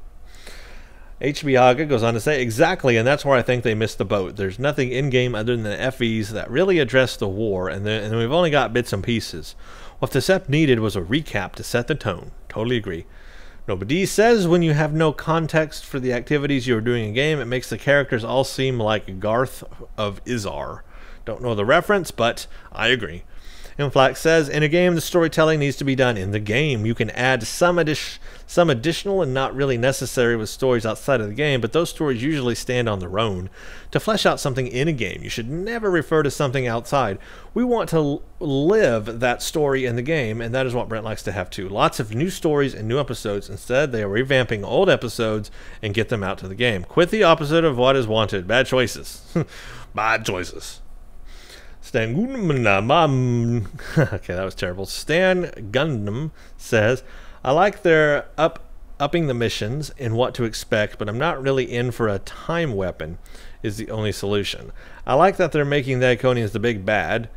HB Haga goes on to say, exactly, and that's where I think they missed the boat. There's nothing in-game other than the FEs that really address the war, and we've only got bits and pieces. What the SEP needed was a recap to set the tone. Totally agree. Nobody says, when you have no context for the activities you are doing in game, it makes the characters all seem like Garth of Izar. Don't know the reference, but I agree. Inflax says, in a game, the storytelling needs to be done in the game. You can add some additional and not really necessary with stories outside of the game, but those stories usually stand on their own. To flesh out something in a game, you should never refer to something outside. We want to live that story in the game, and that is what Brent likes to have too. Lots of new stories and new episodes. Instead, they are revamping old episodes and get them out to the game. Quite the opposite of what is wanted. Bad choices. Bad choices. Stan Gundam, okay, that was terrible. Stan Gundam says, I like their upping the missions and what to expect, but I'm not really in for a time weapon is the only solution. I like that they're making the Iconians the big bad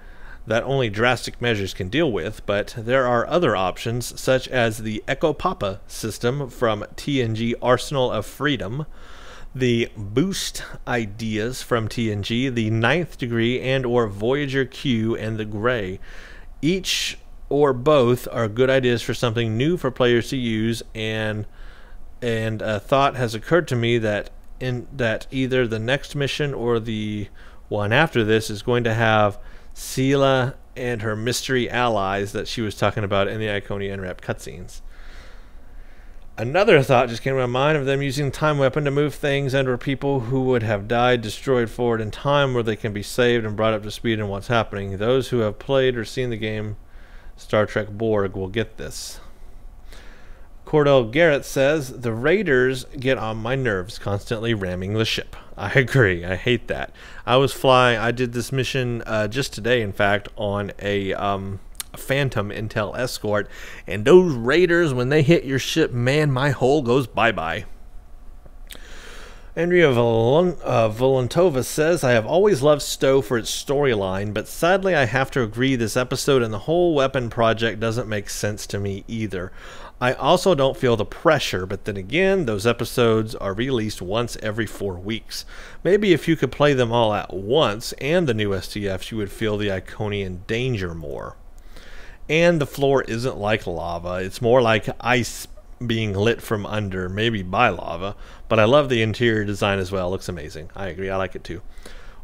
that only drastic measures can deal with, but there are other options, such as the Echo Papa system from TNG Arsenal of Freedom, the boost ideas from TNG, the 9th Degree and or Voyager Q, and the Gray. Each or both are good ideas for something new for players to use, and a thought has occurred to me that either the next mission or the one after this is going to have Sela and her mystery allies that she was talking about in the Iconian rep cutscenes. Another thought just came to my mind of them using the time weapon to move things under people who would have died, destroyed forward in time where they can be saved and brought up to speed in what's happening. Those who have played or seen the game Star Trek Borg will get this. Cordell Garrett says, the Raiders get on my nerves, constantly ramming the ship. I agree. I hate that. I was flying. I did this mission just today, in fact, on a Phantom Intel Escort. And those Raiders, when they hit your ship, man, my hull goes bye-bye. Andrea Volantova says, I have always loved Stowe for its storyline, but sadly I have to agree this episode and the whole weapon project doesn't make sense to me either. I also don't feel the pressure, but then again, those episodes are released once every 4 weeks. Maybe if you could play them all at once and the new STFs, you would feel the Iconian danger more. And the floor isn't like lava, it's more like ice being lit from under, maybe by lava, but I love the interior design as well. It looks amazing. I agree. I like it too.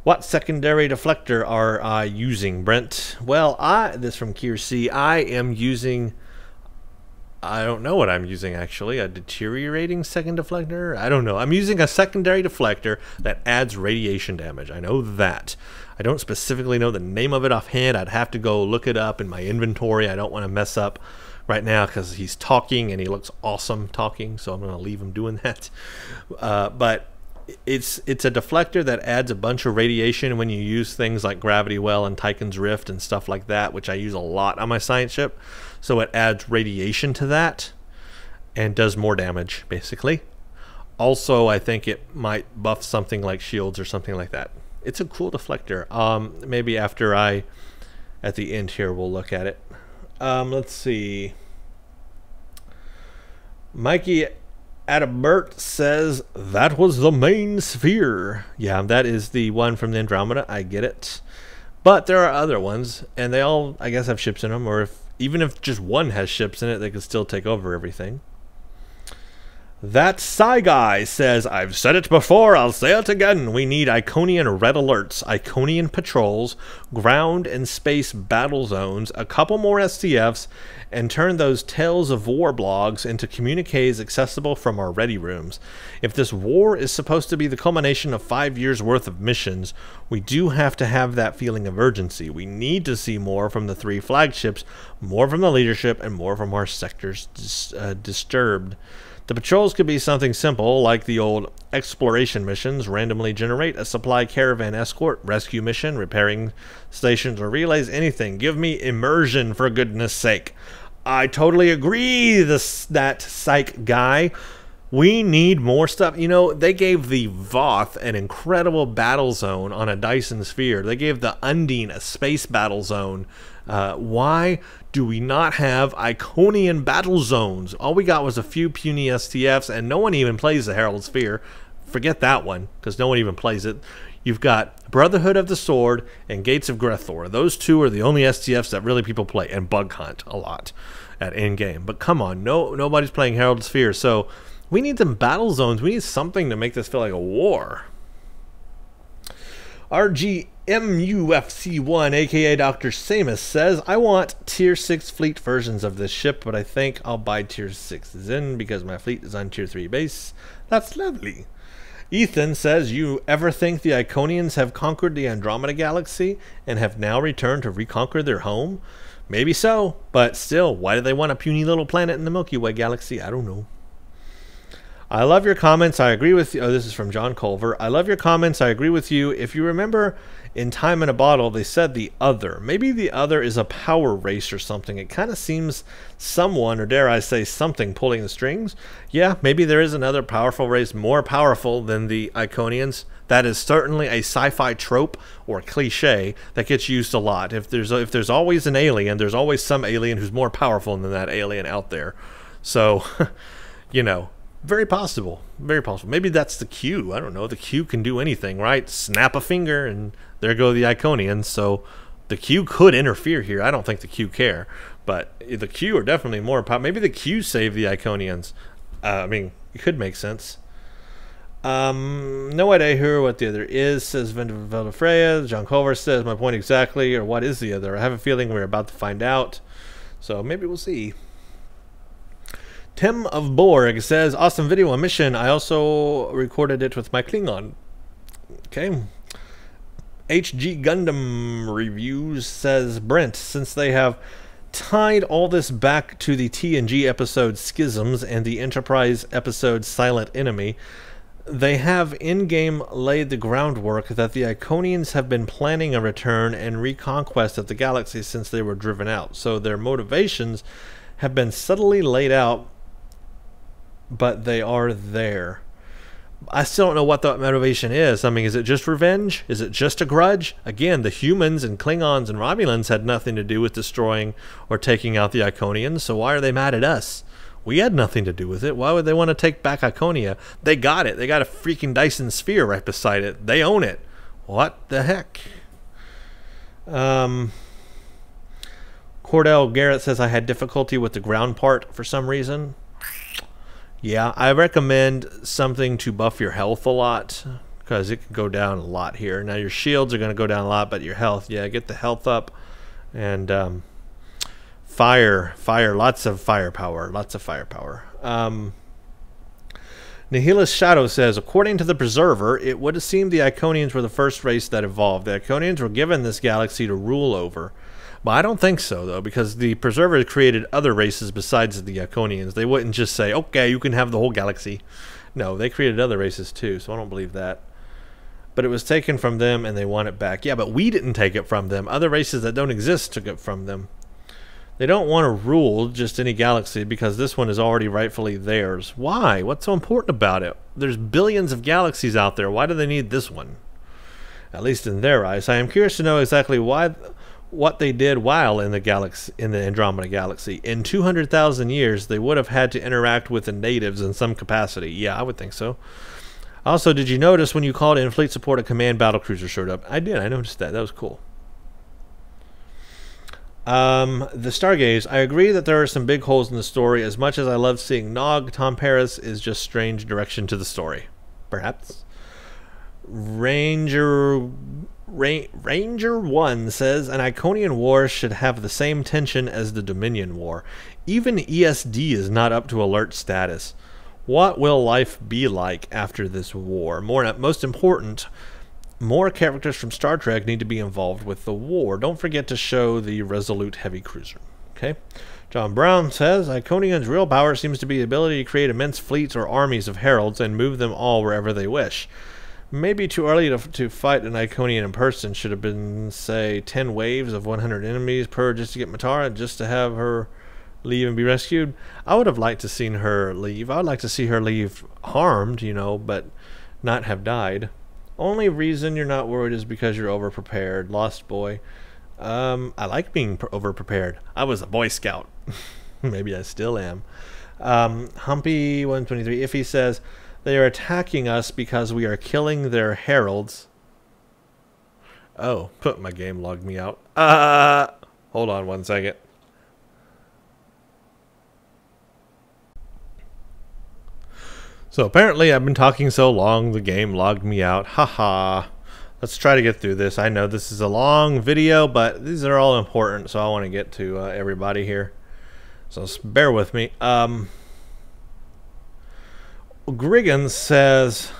What secondary deflector are I using, Brent? Well, this from Kiersey. I am using, I don't know what I'm using actually, a deteriorating second deflector. I don't know. I'm using a secondary deflector that adds radiation damage. I know that. I don't specifically know the name of it offhand. I'd have to go look it up in my inventory. I don't want to mess up right now because he's talking and he looks awesome talking, so I'm going to leave him doing that. But it's a deflector that adds a bunch of radiation when you use things like Gravity Well and Tychon's Rift and stuff like that, which I use a lot on my science ship. So it adds radiation to that and does more damage, basically. Also, I think it might buff something like shields or something like that. It's a cool deflector. Maybe after at the end here, we'll look at it. Let's see. Mikey Adabert says, that was the main sphere. Yeah, that is the one from the Andromeda. I get it. But there are other ones, and they all, I guess, have ships in them. Or even if just one has ships in it, they can still take over everything. That Psy Guy says, I've said it before, I'll say it again. We need Iconian red alerts, Iconian patrols, ground and space battle zones, a couple more STFs, and turn those Tales of War blogs into communiques accessible from our ready rooms. If this war is supposed to be the culmination of 5 years worth of missions, we do have to have that feeling of urgency. We need to see more from the 3 flagships, more from the leadership, and more from our sectors disturbed. The patrols could be something simple, like the old exploration missions, randomly generate a supply caravan escort, rescue mission, repairing stations or relays, anything. Give me immersion, for goodness sake. I totally agree, that Psych Guy. We need more stuff. You know, they gave the Voth an incredible battle zone on a Dyson sphere. They gave the Undine a space battle zone. Why do we not have Iconian battle zones? All we got was a few puny STFs, and no one even plays the Herald Sphere. Forget that one, because no one even plays it. You've got Brotherhood of the Sword and Gates of Grethor. Those two are the only STFs that really people play, and Bug Hunt a lot at endgame. But come on, nobody's playing Herald Sphere, so we need some battle zones. We need something to make this feel like a war. RGMUFC1, aka Dr. Samus, says, I want tier 6 fleet versions of this ship, but I think I'll buy tier 6 Zen because my fleet is on tier 3 base. That's lovely. Ethan says, you ever think the Iconians have conquered the Andromeda Galaxy and have now returned to reconquer their home? Maybe so, but still, why do they want a puny little planet in the Milky Way galaxy? I don't know. I love your comments. I agree with you. Oh, this is from John Culver. I love your comments. I agree with you. If you remember in Time in a Bottle, they said the other. Maybe the other is a power race or something. It kind of seems someone, or dare I say something, pulling the strings. Yeah, maybe there is another powerful race, more powerful than the Iconians. That is certainly a sci-fi trope or cliche that gets used a lot. If there's always an alien, there's always some alien who's more powerful than that alien out there. So, you know. Very possible. Very possible. Maybe that's the Q. I don't know. The Q can do anything, right? Snap a finger and there go the Iconians. So the Q could interfere here. I don't think the Q care. But the Q are definitely more powerful. Maybe the Q saved the Iconians. I mean, it could make sense. No idea who or what the other is, says Valdefreya. John Culver says, my point exactly, or what is the other? I have a feeling we're about to find out. So maybe we'll see. Tim of Borg says, awesome video on mission. I also recorded it with my Klingon. Okay. HG Gundam Reviews says, Brent, since they have tied all this back to the TNG episode Schisms and the Enterprise episode Silent Enemy, they have in-game laid the groundwork that the Iconians have been planning a return and reconquest of the galaxy since they were driven out. So their motivations have been subtly laid out, but they are there. I still don't know what that motivation is. I mean, is it just revenge? Is it just a grudge? Again, the humans and Klingons and Romulans had nothing to do with destroying or taking out the Iconians, so why are they mad at us? We had nothing to do with it. Why would they want to take back Iconia? They got it. They got a freaking Dyson sphere right beside it. They own it. What the heck? Cordell Garrett says, I had difficulty with the ground part for some reason. Yeah, I recommend something to buff your health a lot, because it can go down a lot here. Now your shields are going to go down a lot, but your health, yeah, get the health up. And fire, lots of firepower, Nihilus Shadow says, according to the Preserver, it would seem the Iconians were the first race that evolved. The Iconians were given this galaxy to rule over. But I don't think so, though, because the Preserver created other races besides the Iconians. They wouldn't just say, okay, you can have the whole galaxy. No, they created other races too, so I don't believe that. But it was taken from them and they want it back. Yeah, but we didn't take it from them. Other races that don't exist took it from them. They don't want to rule just any galaxy because this one is already rightfully theirs. Why? What's so important about it? There's billions of galaxies out there. Why do they need this one? At least in their eyes. I am curious to know exactly why, what they did while in the galaxy, in the Andromeda galaxy. In 200,000 years, they would have had to interact with the natives in some capacity. Yeah, I would think so. Also, did you notice when you called in Fleet Support, a command battlecruiser showed up? I did. I noticed that. That was cool. The Stargaze, I agree that there are some big holes in the story. As much as I love seeing Nog, Tom Paris is just strange direction to the story. Perhaps. Ranger 1 says, an Iconian war should have the same tension as the Dominion war. Even ESD is not up to alert status. What will life be like after this war? Most important, more characters from Star Trek need to be involved with the war. Don't forget to show the Resolute Heavy Cruiser. Okay. John Brown says, Iconian's real power seems to be the ability to create immense fleets or armies of heralds and move them all wherever they wish. Maybe too early to fight an Iconian in person. Should have been, say, 10 waves of 100 enemies per just to get Matara, just to have her leave and be rescued. I would have liked to seen her leave. I would like to see her leave harmed, you know, but not have died. Only reason you're not worried is because you're overprepared. Lost boy. I like being overprepared. I was a Boy Scout. Maybe I still am. Humpy123 Iffy says, they are attacking us because we are killing their heralds. Oh, put my game logged me out. Hold on one second. So apparently I've been talking so long, the game logged me out. Haha. Let's try to get through this. I know this is a long video, but these are all important, so I want to get to everybody here. So bear with me. Griggins says,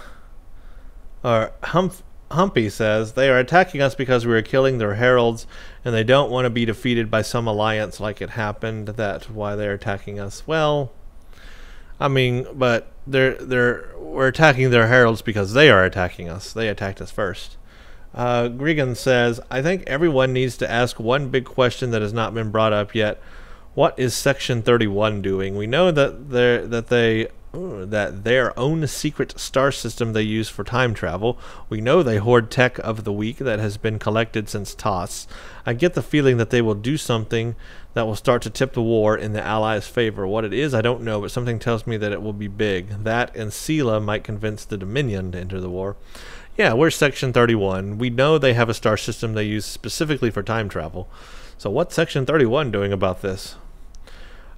or Humpy says, they are attacking us because we are killing their heralds, and they don't want to be defeated by some alliance like it happened. That's why they're attacking us. Well, I mean, but we're attacking their heralds because they are attacking us. They attacked us first. Grigan says, I think everyone needs to ask one big question that has not been brought up yet. What is Section 31 doing? We know that their own secret star system they use for time travel. We know they hoard tech of the week that has been collected since TOS. I get the feeling that they will do something that will start to tip the war in the Allies' favor. What it is, I don't know, but something tells me that it will be big. That and Sela might convince the Dominion to enter the war. Yeah, we're Section 31. We know they have a star system they use specifically for time travel. So what's Section 31 doing about this?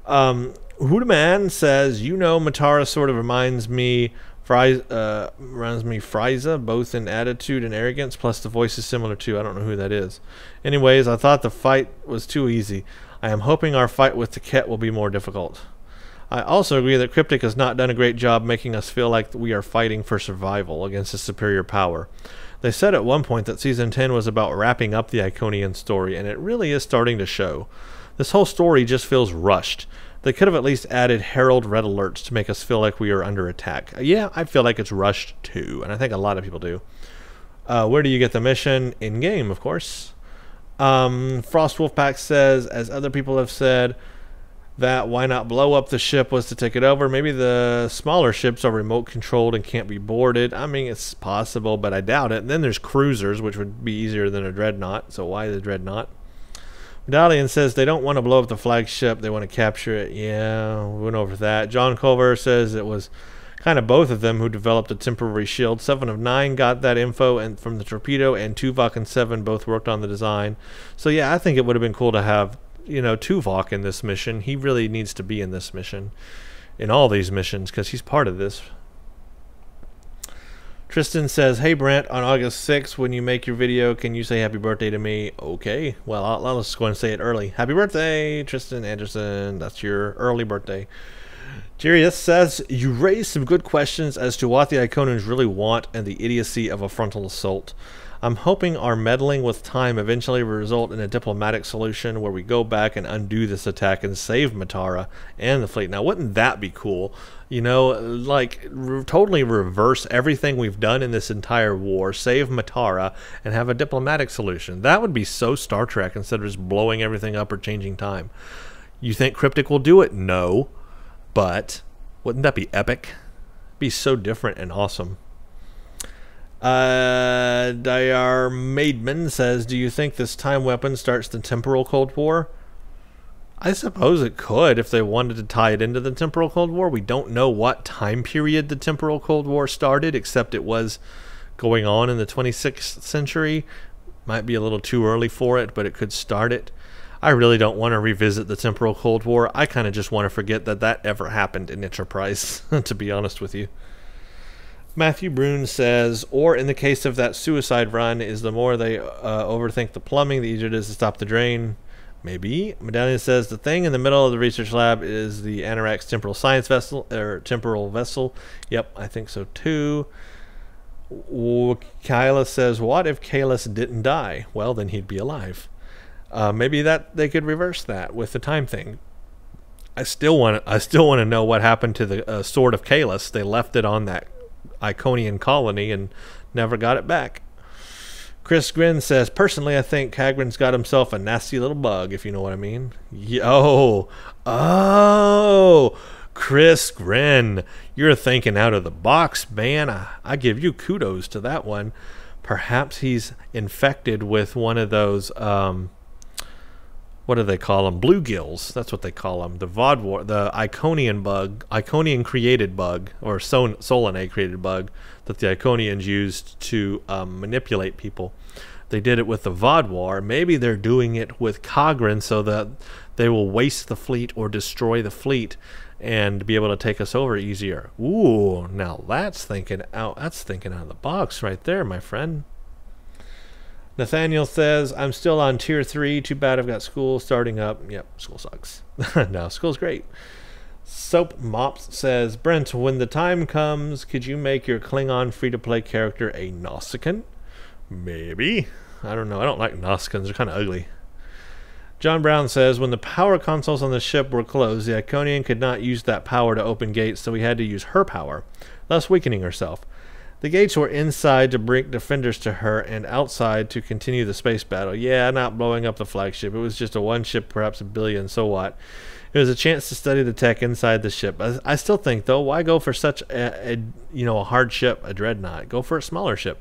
Hudaman says, you know, Matara sort of reminds me Frieza, both in attitude and arrogance, plus the voice is similar too. I don't know who that is. Anyways, I thought the fight was too easy. I am hoping our fight with Taket will be more difficult. I also agree that Cryptic has not done a great job making us feel like we are fighting for survival against a superior power. They said at one point that Season 10 was about wrapping up the Iconian story, and it really is starting to show. This whole story just feels rushed. They could have at least added Herald red alerts to make us feel like we are under attack. Yeah, I feel like it's rushed too, and I think a lot of people do. Where do you get the mission? In-game, of course. Frostwolfpack says, as other people have said, that why not blow up the ship was to take it over. Maybe the smaller ships are remote controlled and can't be boarded. I mean, it's possible, but I doubt it. And then there's cruisers, which would be easier than a dreadnought, so why the dreadnought? Medallion says they don't want to blow up the flagship, they want to capture it. Yeah, we went over that. John Culver says it was kind of both of them who developed a temporary shield. 7 of 9 got that info and from the torpedo, and Tuvok and 7 both worked on the design. So yeah, I think it would have been cool to have, you know, Tuvok in this mission. He really needs to be in this mission, in all these missions, because he's part of this. Tristan says, hey Brent, on August 6th, when you make your video, can you say happy birthday to me? Okay, well, I'll just go and say it early. Happy birthday, Tristan Anderson. That's your early birthday. Jarius says, you raised some good questions as to what the Iconians really want and the idiocy of a frontal assault. I'm hoping our meddling with time eventually will result in a diplomatic solution where we go back and undo this attack and save Matara and the fleet. Now, wouldn't that be cool? You know, like, totally reverse everything we've done in this entire war, save Matara, and have a diplomatic solution. That would be so Star Trek instead of just blowing everything up or changing time. You think Cryptic will do it? No. But wouldn't that be epic? It'd be so different and awesome. Dayar Maidman says, do you think this time weapon starts the temporal Cold War? I suppose it could if they wanted to tie it into the temporal Cold War. We don't know what time period the temporal Cold War started, except it was going on in the 26th century. Might be a little too early for it, but it could start it. I really don't want to revisit the temporal Cold War. I kind of just want to forget that that ever happened in Enterprise, to be honest with you. Matthew Brune says, or in the case of that suicide run, is the more they overthink the plumbing, the easier it is to stop the drain. Maybe. Medallion says the thing in the middle of the research lab is the Anorak's temporal science vessel, or temporal vessel. Yep, I think so too. Kayla says, what if Kaelas didn't die? Well, then he'd be alive. Maybe that they could reverse that with the time thing. I still want to know what happened to the sword of Kaelas. They left it on that Iconian colony and never got it back. Chris Grin says, personally, I think Hagrid's got himself a nasty little bug, if you know what I mean. Oh, Chris Grin, you're thinking out of the box, man. I give you kudos to that one. Perhaps he's infected with one of those, what do they call them? Bluegills. That's what they call them. The Vaadwaur, the Iconian bug, Iconian created bug, or Solanae created bug that the Iconians used to manipulate people. They did it with the Vaadwaur. Maybe they're doing it with Kagran so that they will waste the fleet or destroy the fleet and be able to take us over easier. Ooh, now that's thinking out of the box right there, my friend. Nathaniel says, I'm still on tier 3. Too bad I've got school starting up. Yep, school sucks. No, school's great. Soap Mops says, Brent, when the time comes, could you make your Klingon free-to-play character a Nausicaan? Maybe. I don't know. I don't like Nausicaans. They're kind of ugly. John Brown says, when the power consoles on the ship were closed, the Iconian could not use that power to open gates, so we had to use her power, thus weakening herself. The gates were inside to bring defenders to her and outside to continue the space battle. Yeah, not blowing up the flagship. It was just a one ship, perhaps a billion, so what? It was a chance to study the tech inside the ship. I still think, though, why go for such a hard ship, a dreadnought? Go for a smaller ship.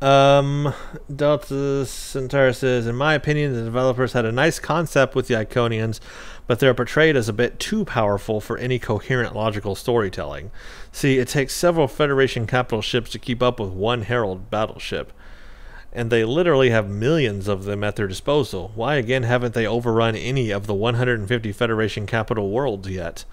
Delta Centaur says, in my opinion, the developers had a nice concept with the Iconians, but they're portrayed as a bit too powerful for any coherent logical storytelling. See, it takes several Federation capital ships to keep up with one Herald battleship, and they literally have millions of them at their disposal. Why again haven't they overrun any of the 150 Federation capital worlds yet?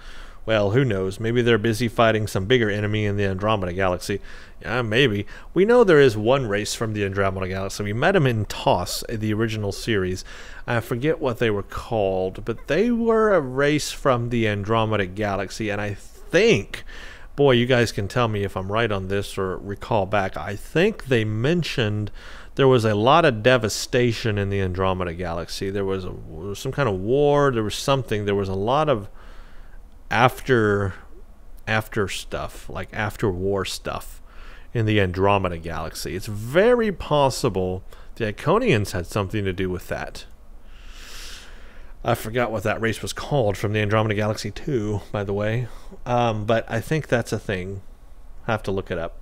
Well, who knows? Maybe they're busy fighting some bigger enemy in the Andromeda Galaxy. Yeah, maybe. We know there is one race from the Andromeda Galaxy. We met them in TOS, the original series. I forget what they were called, but they were a race from the Andromeda Galaxy, and I think... Boy, you guys can tell me if I'm right on this or recall back. I think they mentioned there was a lot of devastation in the Andromeda Galaxy. There was some kind of war. There was something. There was a lot of... after stuff, like after war stuff in the Andromeda Galaxy. It's very possible the Iconians had something to do with that. I forgot what that race was called from the Andromeda Galaxy 2, by the way. But I think that's a thing. I have to look it up.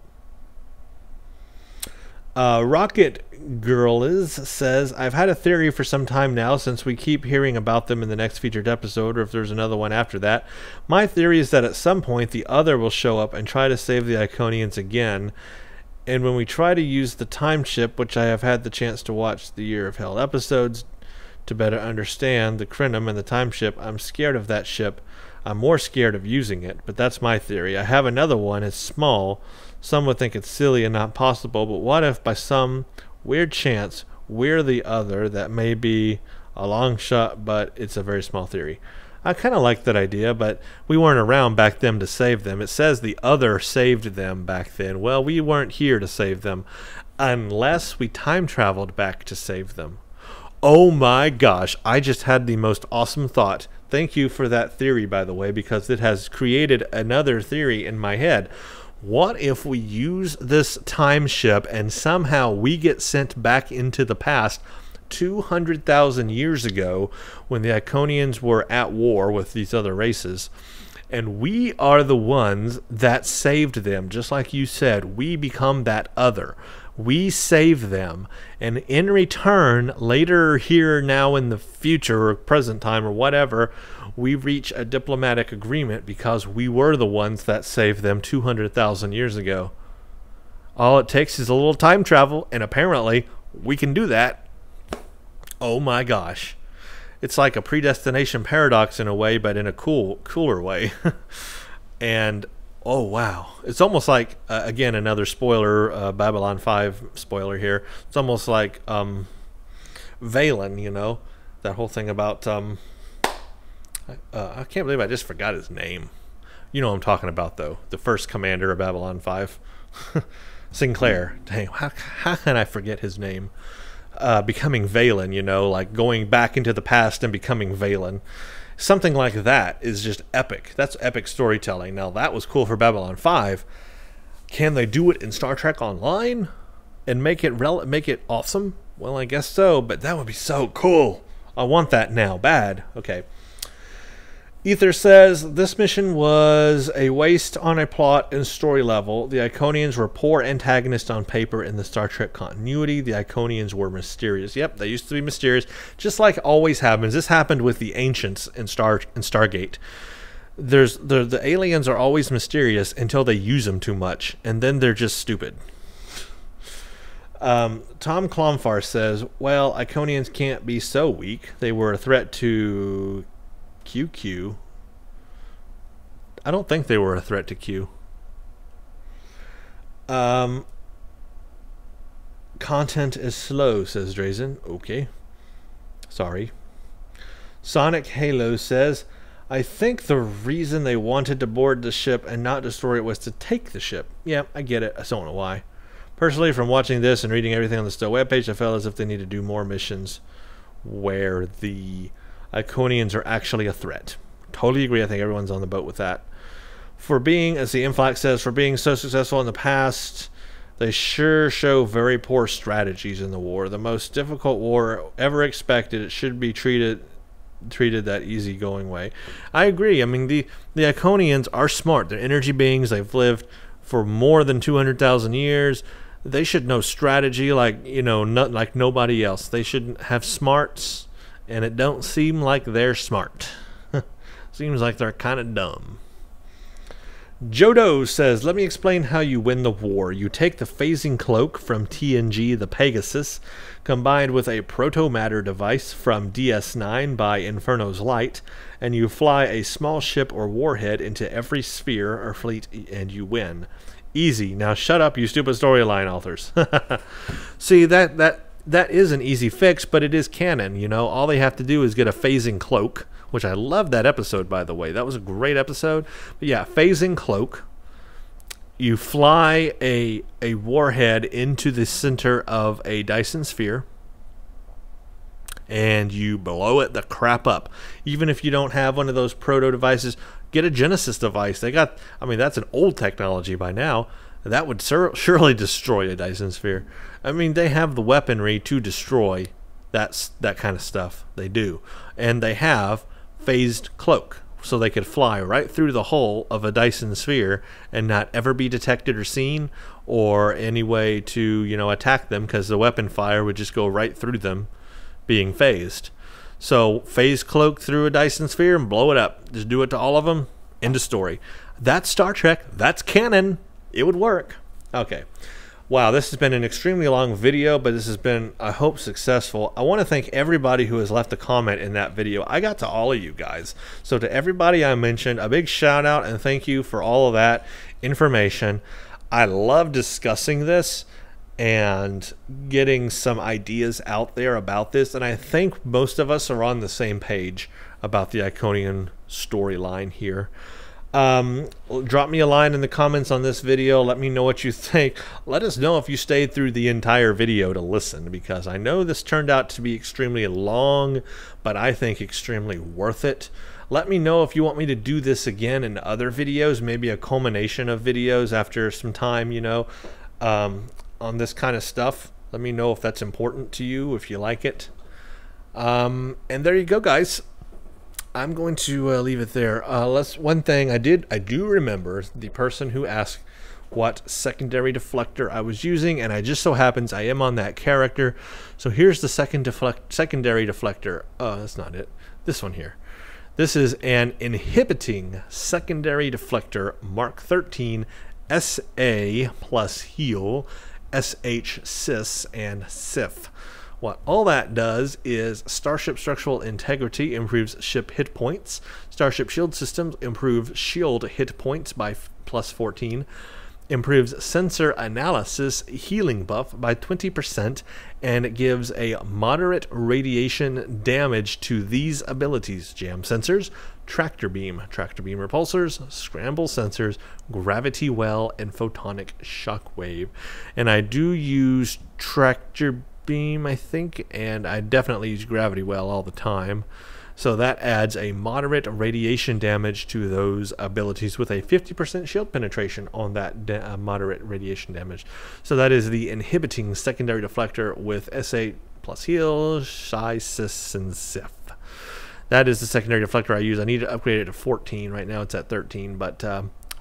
Rocket Girl says, I've had a theory for some time now, since we keep hearing about them in the next featured episode, or if there's another one after that. My theory is that at some point the other will show up and try to save the Iconians again. And when we try to use the time ship, which I have had the chance to watch the Year of Hell episodes to better understand the Krenim and the time ship, I'm scared of that ship. I'm more scared of using it, but that's my theory. I have another one. It's small. Some would think it's silly and not possible, but what if by some weird chance we're the other? That may be a long shot, but it's a very small theory. I kind of like that idea, but we weren't around back then to save them. It says the other saved them back then. Well, we weren't here to save them unless we time traveled back to save them. Oh my gosh, I just had the most awesome thought. Thank you for that theory, by the way, because it has created another theory in my head. What if we use this time ship and somehow we get sent back into the past 200,000 years ago when the Iconians were at war with these other races, and we are the ones that saved them? Just like you said, we become that other. We save them, and in return, later here now in the future or present time or whatever, we reach a diplomatic agreement because we were the ones that saved them 200,000 years ago. All it takes is a little time travel, and apparently we can do that. Oh my gosh. It's like a predestination paradox in a way, but in a cooler way. And... oh, wow. It's almost like, again, another spoiler, Babylon 5 spoiler here. It's almost like Valen, you know, that whole thing about, I can't believe I just forgot his name. You know what I'm talking about, though. The first commander of Babylon 5. Sinclair. Dang, how can I forget his name? Becoming Valen, you know, like going back into the past and becoming Valen. Something like that is just epic. That's epic storytelling. Now, that was cool for Babylon 5. Can they do it in Star Trek Online and make it awesome? Well, I guess so, but that would be so cool. I want that now. Bad. Okay. Ether says, this mission was a waste on a plot and story level. The Iconians were poor antagonists on paper in the Star Trek continuity. The Iconians were mysterious. Yep, they used to be mysterious, just like always happens. This happened with the Ancients in Stargate. The aliens are always mysterious until they use them too much, and then they're just stupid. Tom Clomfar says, well, Iconians can't be so weak. They were a threat to... QQ. I don't think they were a threat to Q. Content is slow, says Drazen. Okay. Sorry. Sonic Halo says, I think the reason they wanted to board the ship and not destroy it was to take the ship. Yeah, I get it. I don't know why. Personally, from watching this and reading everything on the Stow webpage, I felt as if they need to do more missions where the Iconians are actually a threat. Totally agree. I think everyone's on the boat with that. For being, as the Inflax says, for being so successful in the past, they sure show very poor strategies in the war. The most difficult war ever expected. It should be treated that easygoing way. I agree. I mean, the Iconians are smart. They're energy beings. They've lived for more than 200,000 years. They should know strategy like, you know, not like nobody else. They should have smarts. And it don't seem like they're smart. Seems like they're kind of dumb. Jodo says, let me explain how you win the war. You take the phasing cloak from TNG, the Pegasus, combined with a protomatter device from DS9 by Inferno's Light, and you fly a small ship or warhead into every sphere or fleet, and you win. Easy. Now shut up, you stupid storyline authors. See, that is an easy fix, but it is canon, you know. All they have to do is get a phasing cloak, which I love that episode, by the way. That was a great episode. But yeah, phasing cloak. You fly a warhead into the center of a Dyson sphere, and you blow it the crap up. Even if you don't have one of those proto devices, get a Genesis device. They got, I mean, that's an old technology by now. That would surely destroy a Dyson sphere. I mean, they have the weaponry to destroy that kind of stuff. They do. And they have phased cloak, so they could fly right through the hull of a Dyson sphere and not ever be detected or seen or any way to, you know, attack them, because the weapon fire would just go right through them being phased. So phase cloak through a Dyson sphere and blow it up. Just do it to all of them. End of story. That's Star Trek. That's canon. It would work. Okay. Wow, this has been an extremely long video, but this has been, I hope, successful. I want to thank everybody who has left a comment in that video. I got to all of you guys. So to everybody I mentioned, a big shout out and thank you for all of that information. I love discussing this and getting some ideas out there about this. And I think most of us are on the same page about the Iconian storyline here. Drop me a line in the comments on this video. Let me know what you think. Let us know if you stayed through the entire video to listen, because I know this turned out to be extremely long, but I think extremely worth it. Let me know if you want me to do this again in other videos, maybe a culmination of videos after some time, you know, on this kind of stuff. Let me know if that's important to you, if you like it. And there you go, guys. I'm going to leave it there. One thing I do remember, the person who asked what secondary deflector I was using, and I just so happens I am on that character. So here's the secondary deflector. That's not it. This one here. This is an inhibiting secondary deflector Mark 13 SA plus HEAL, SH CIS, and SIF. What all that does is Starship Structural Integrity improves ship hit points. Starship Shield Systems improves shield hit points by plus 14. Improves Sensor Analysis healing buff by 20%. And it gives a moderate radiation damage to these abilities. Jam Sensors, Tractor Beam Repulsors, Scramble Sensors, Gravity Well, and Photonic Shockwave. And I do use Tractor Beam. I think, and I definitely use Gravity Well all the time. So that adds a moderate radiation damage to those abilities with a 50% shield penetration on that moderate radiation damage. So that is the inhibiting secondary deflector with SA plus heal, Psi, Cis, and Sif. That is the secondary deflector I use. I need to upgrade it to 14. Right now it's at 13, but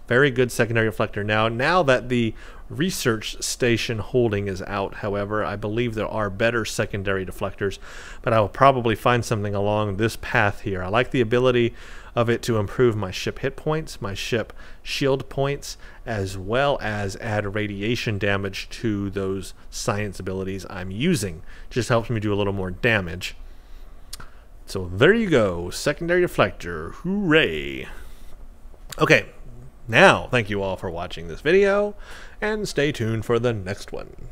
very good secondary deflector. Now that the research station holding is out, however, I believe there are better secondary deflectors, but I will probably find something along this path here. I like the ability of it to improve my ship hit points, my ship shield points, as well as add radiation damage to those science abilities I'm using. Just helps me do a little more damage. So there you go, secondary deflector, hooray. Okay. Now, thank you all for watching this video, and stay tuned for the next one.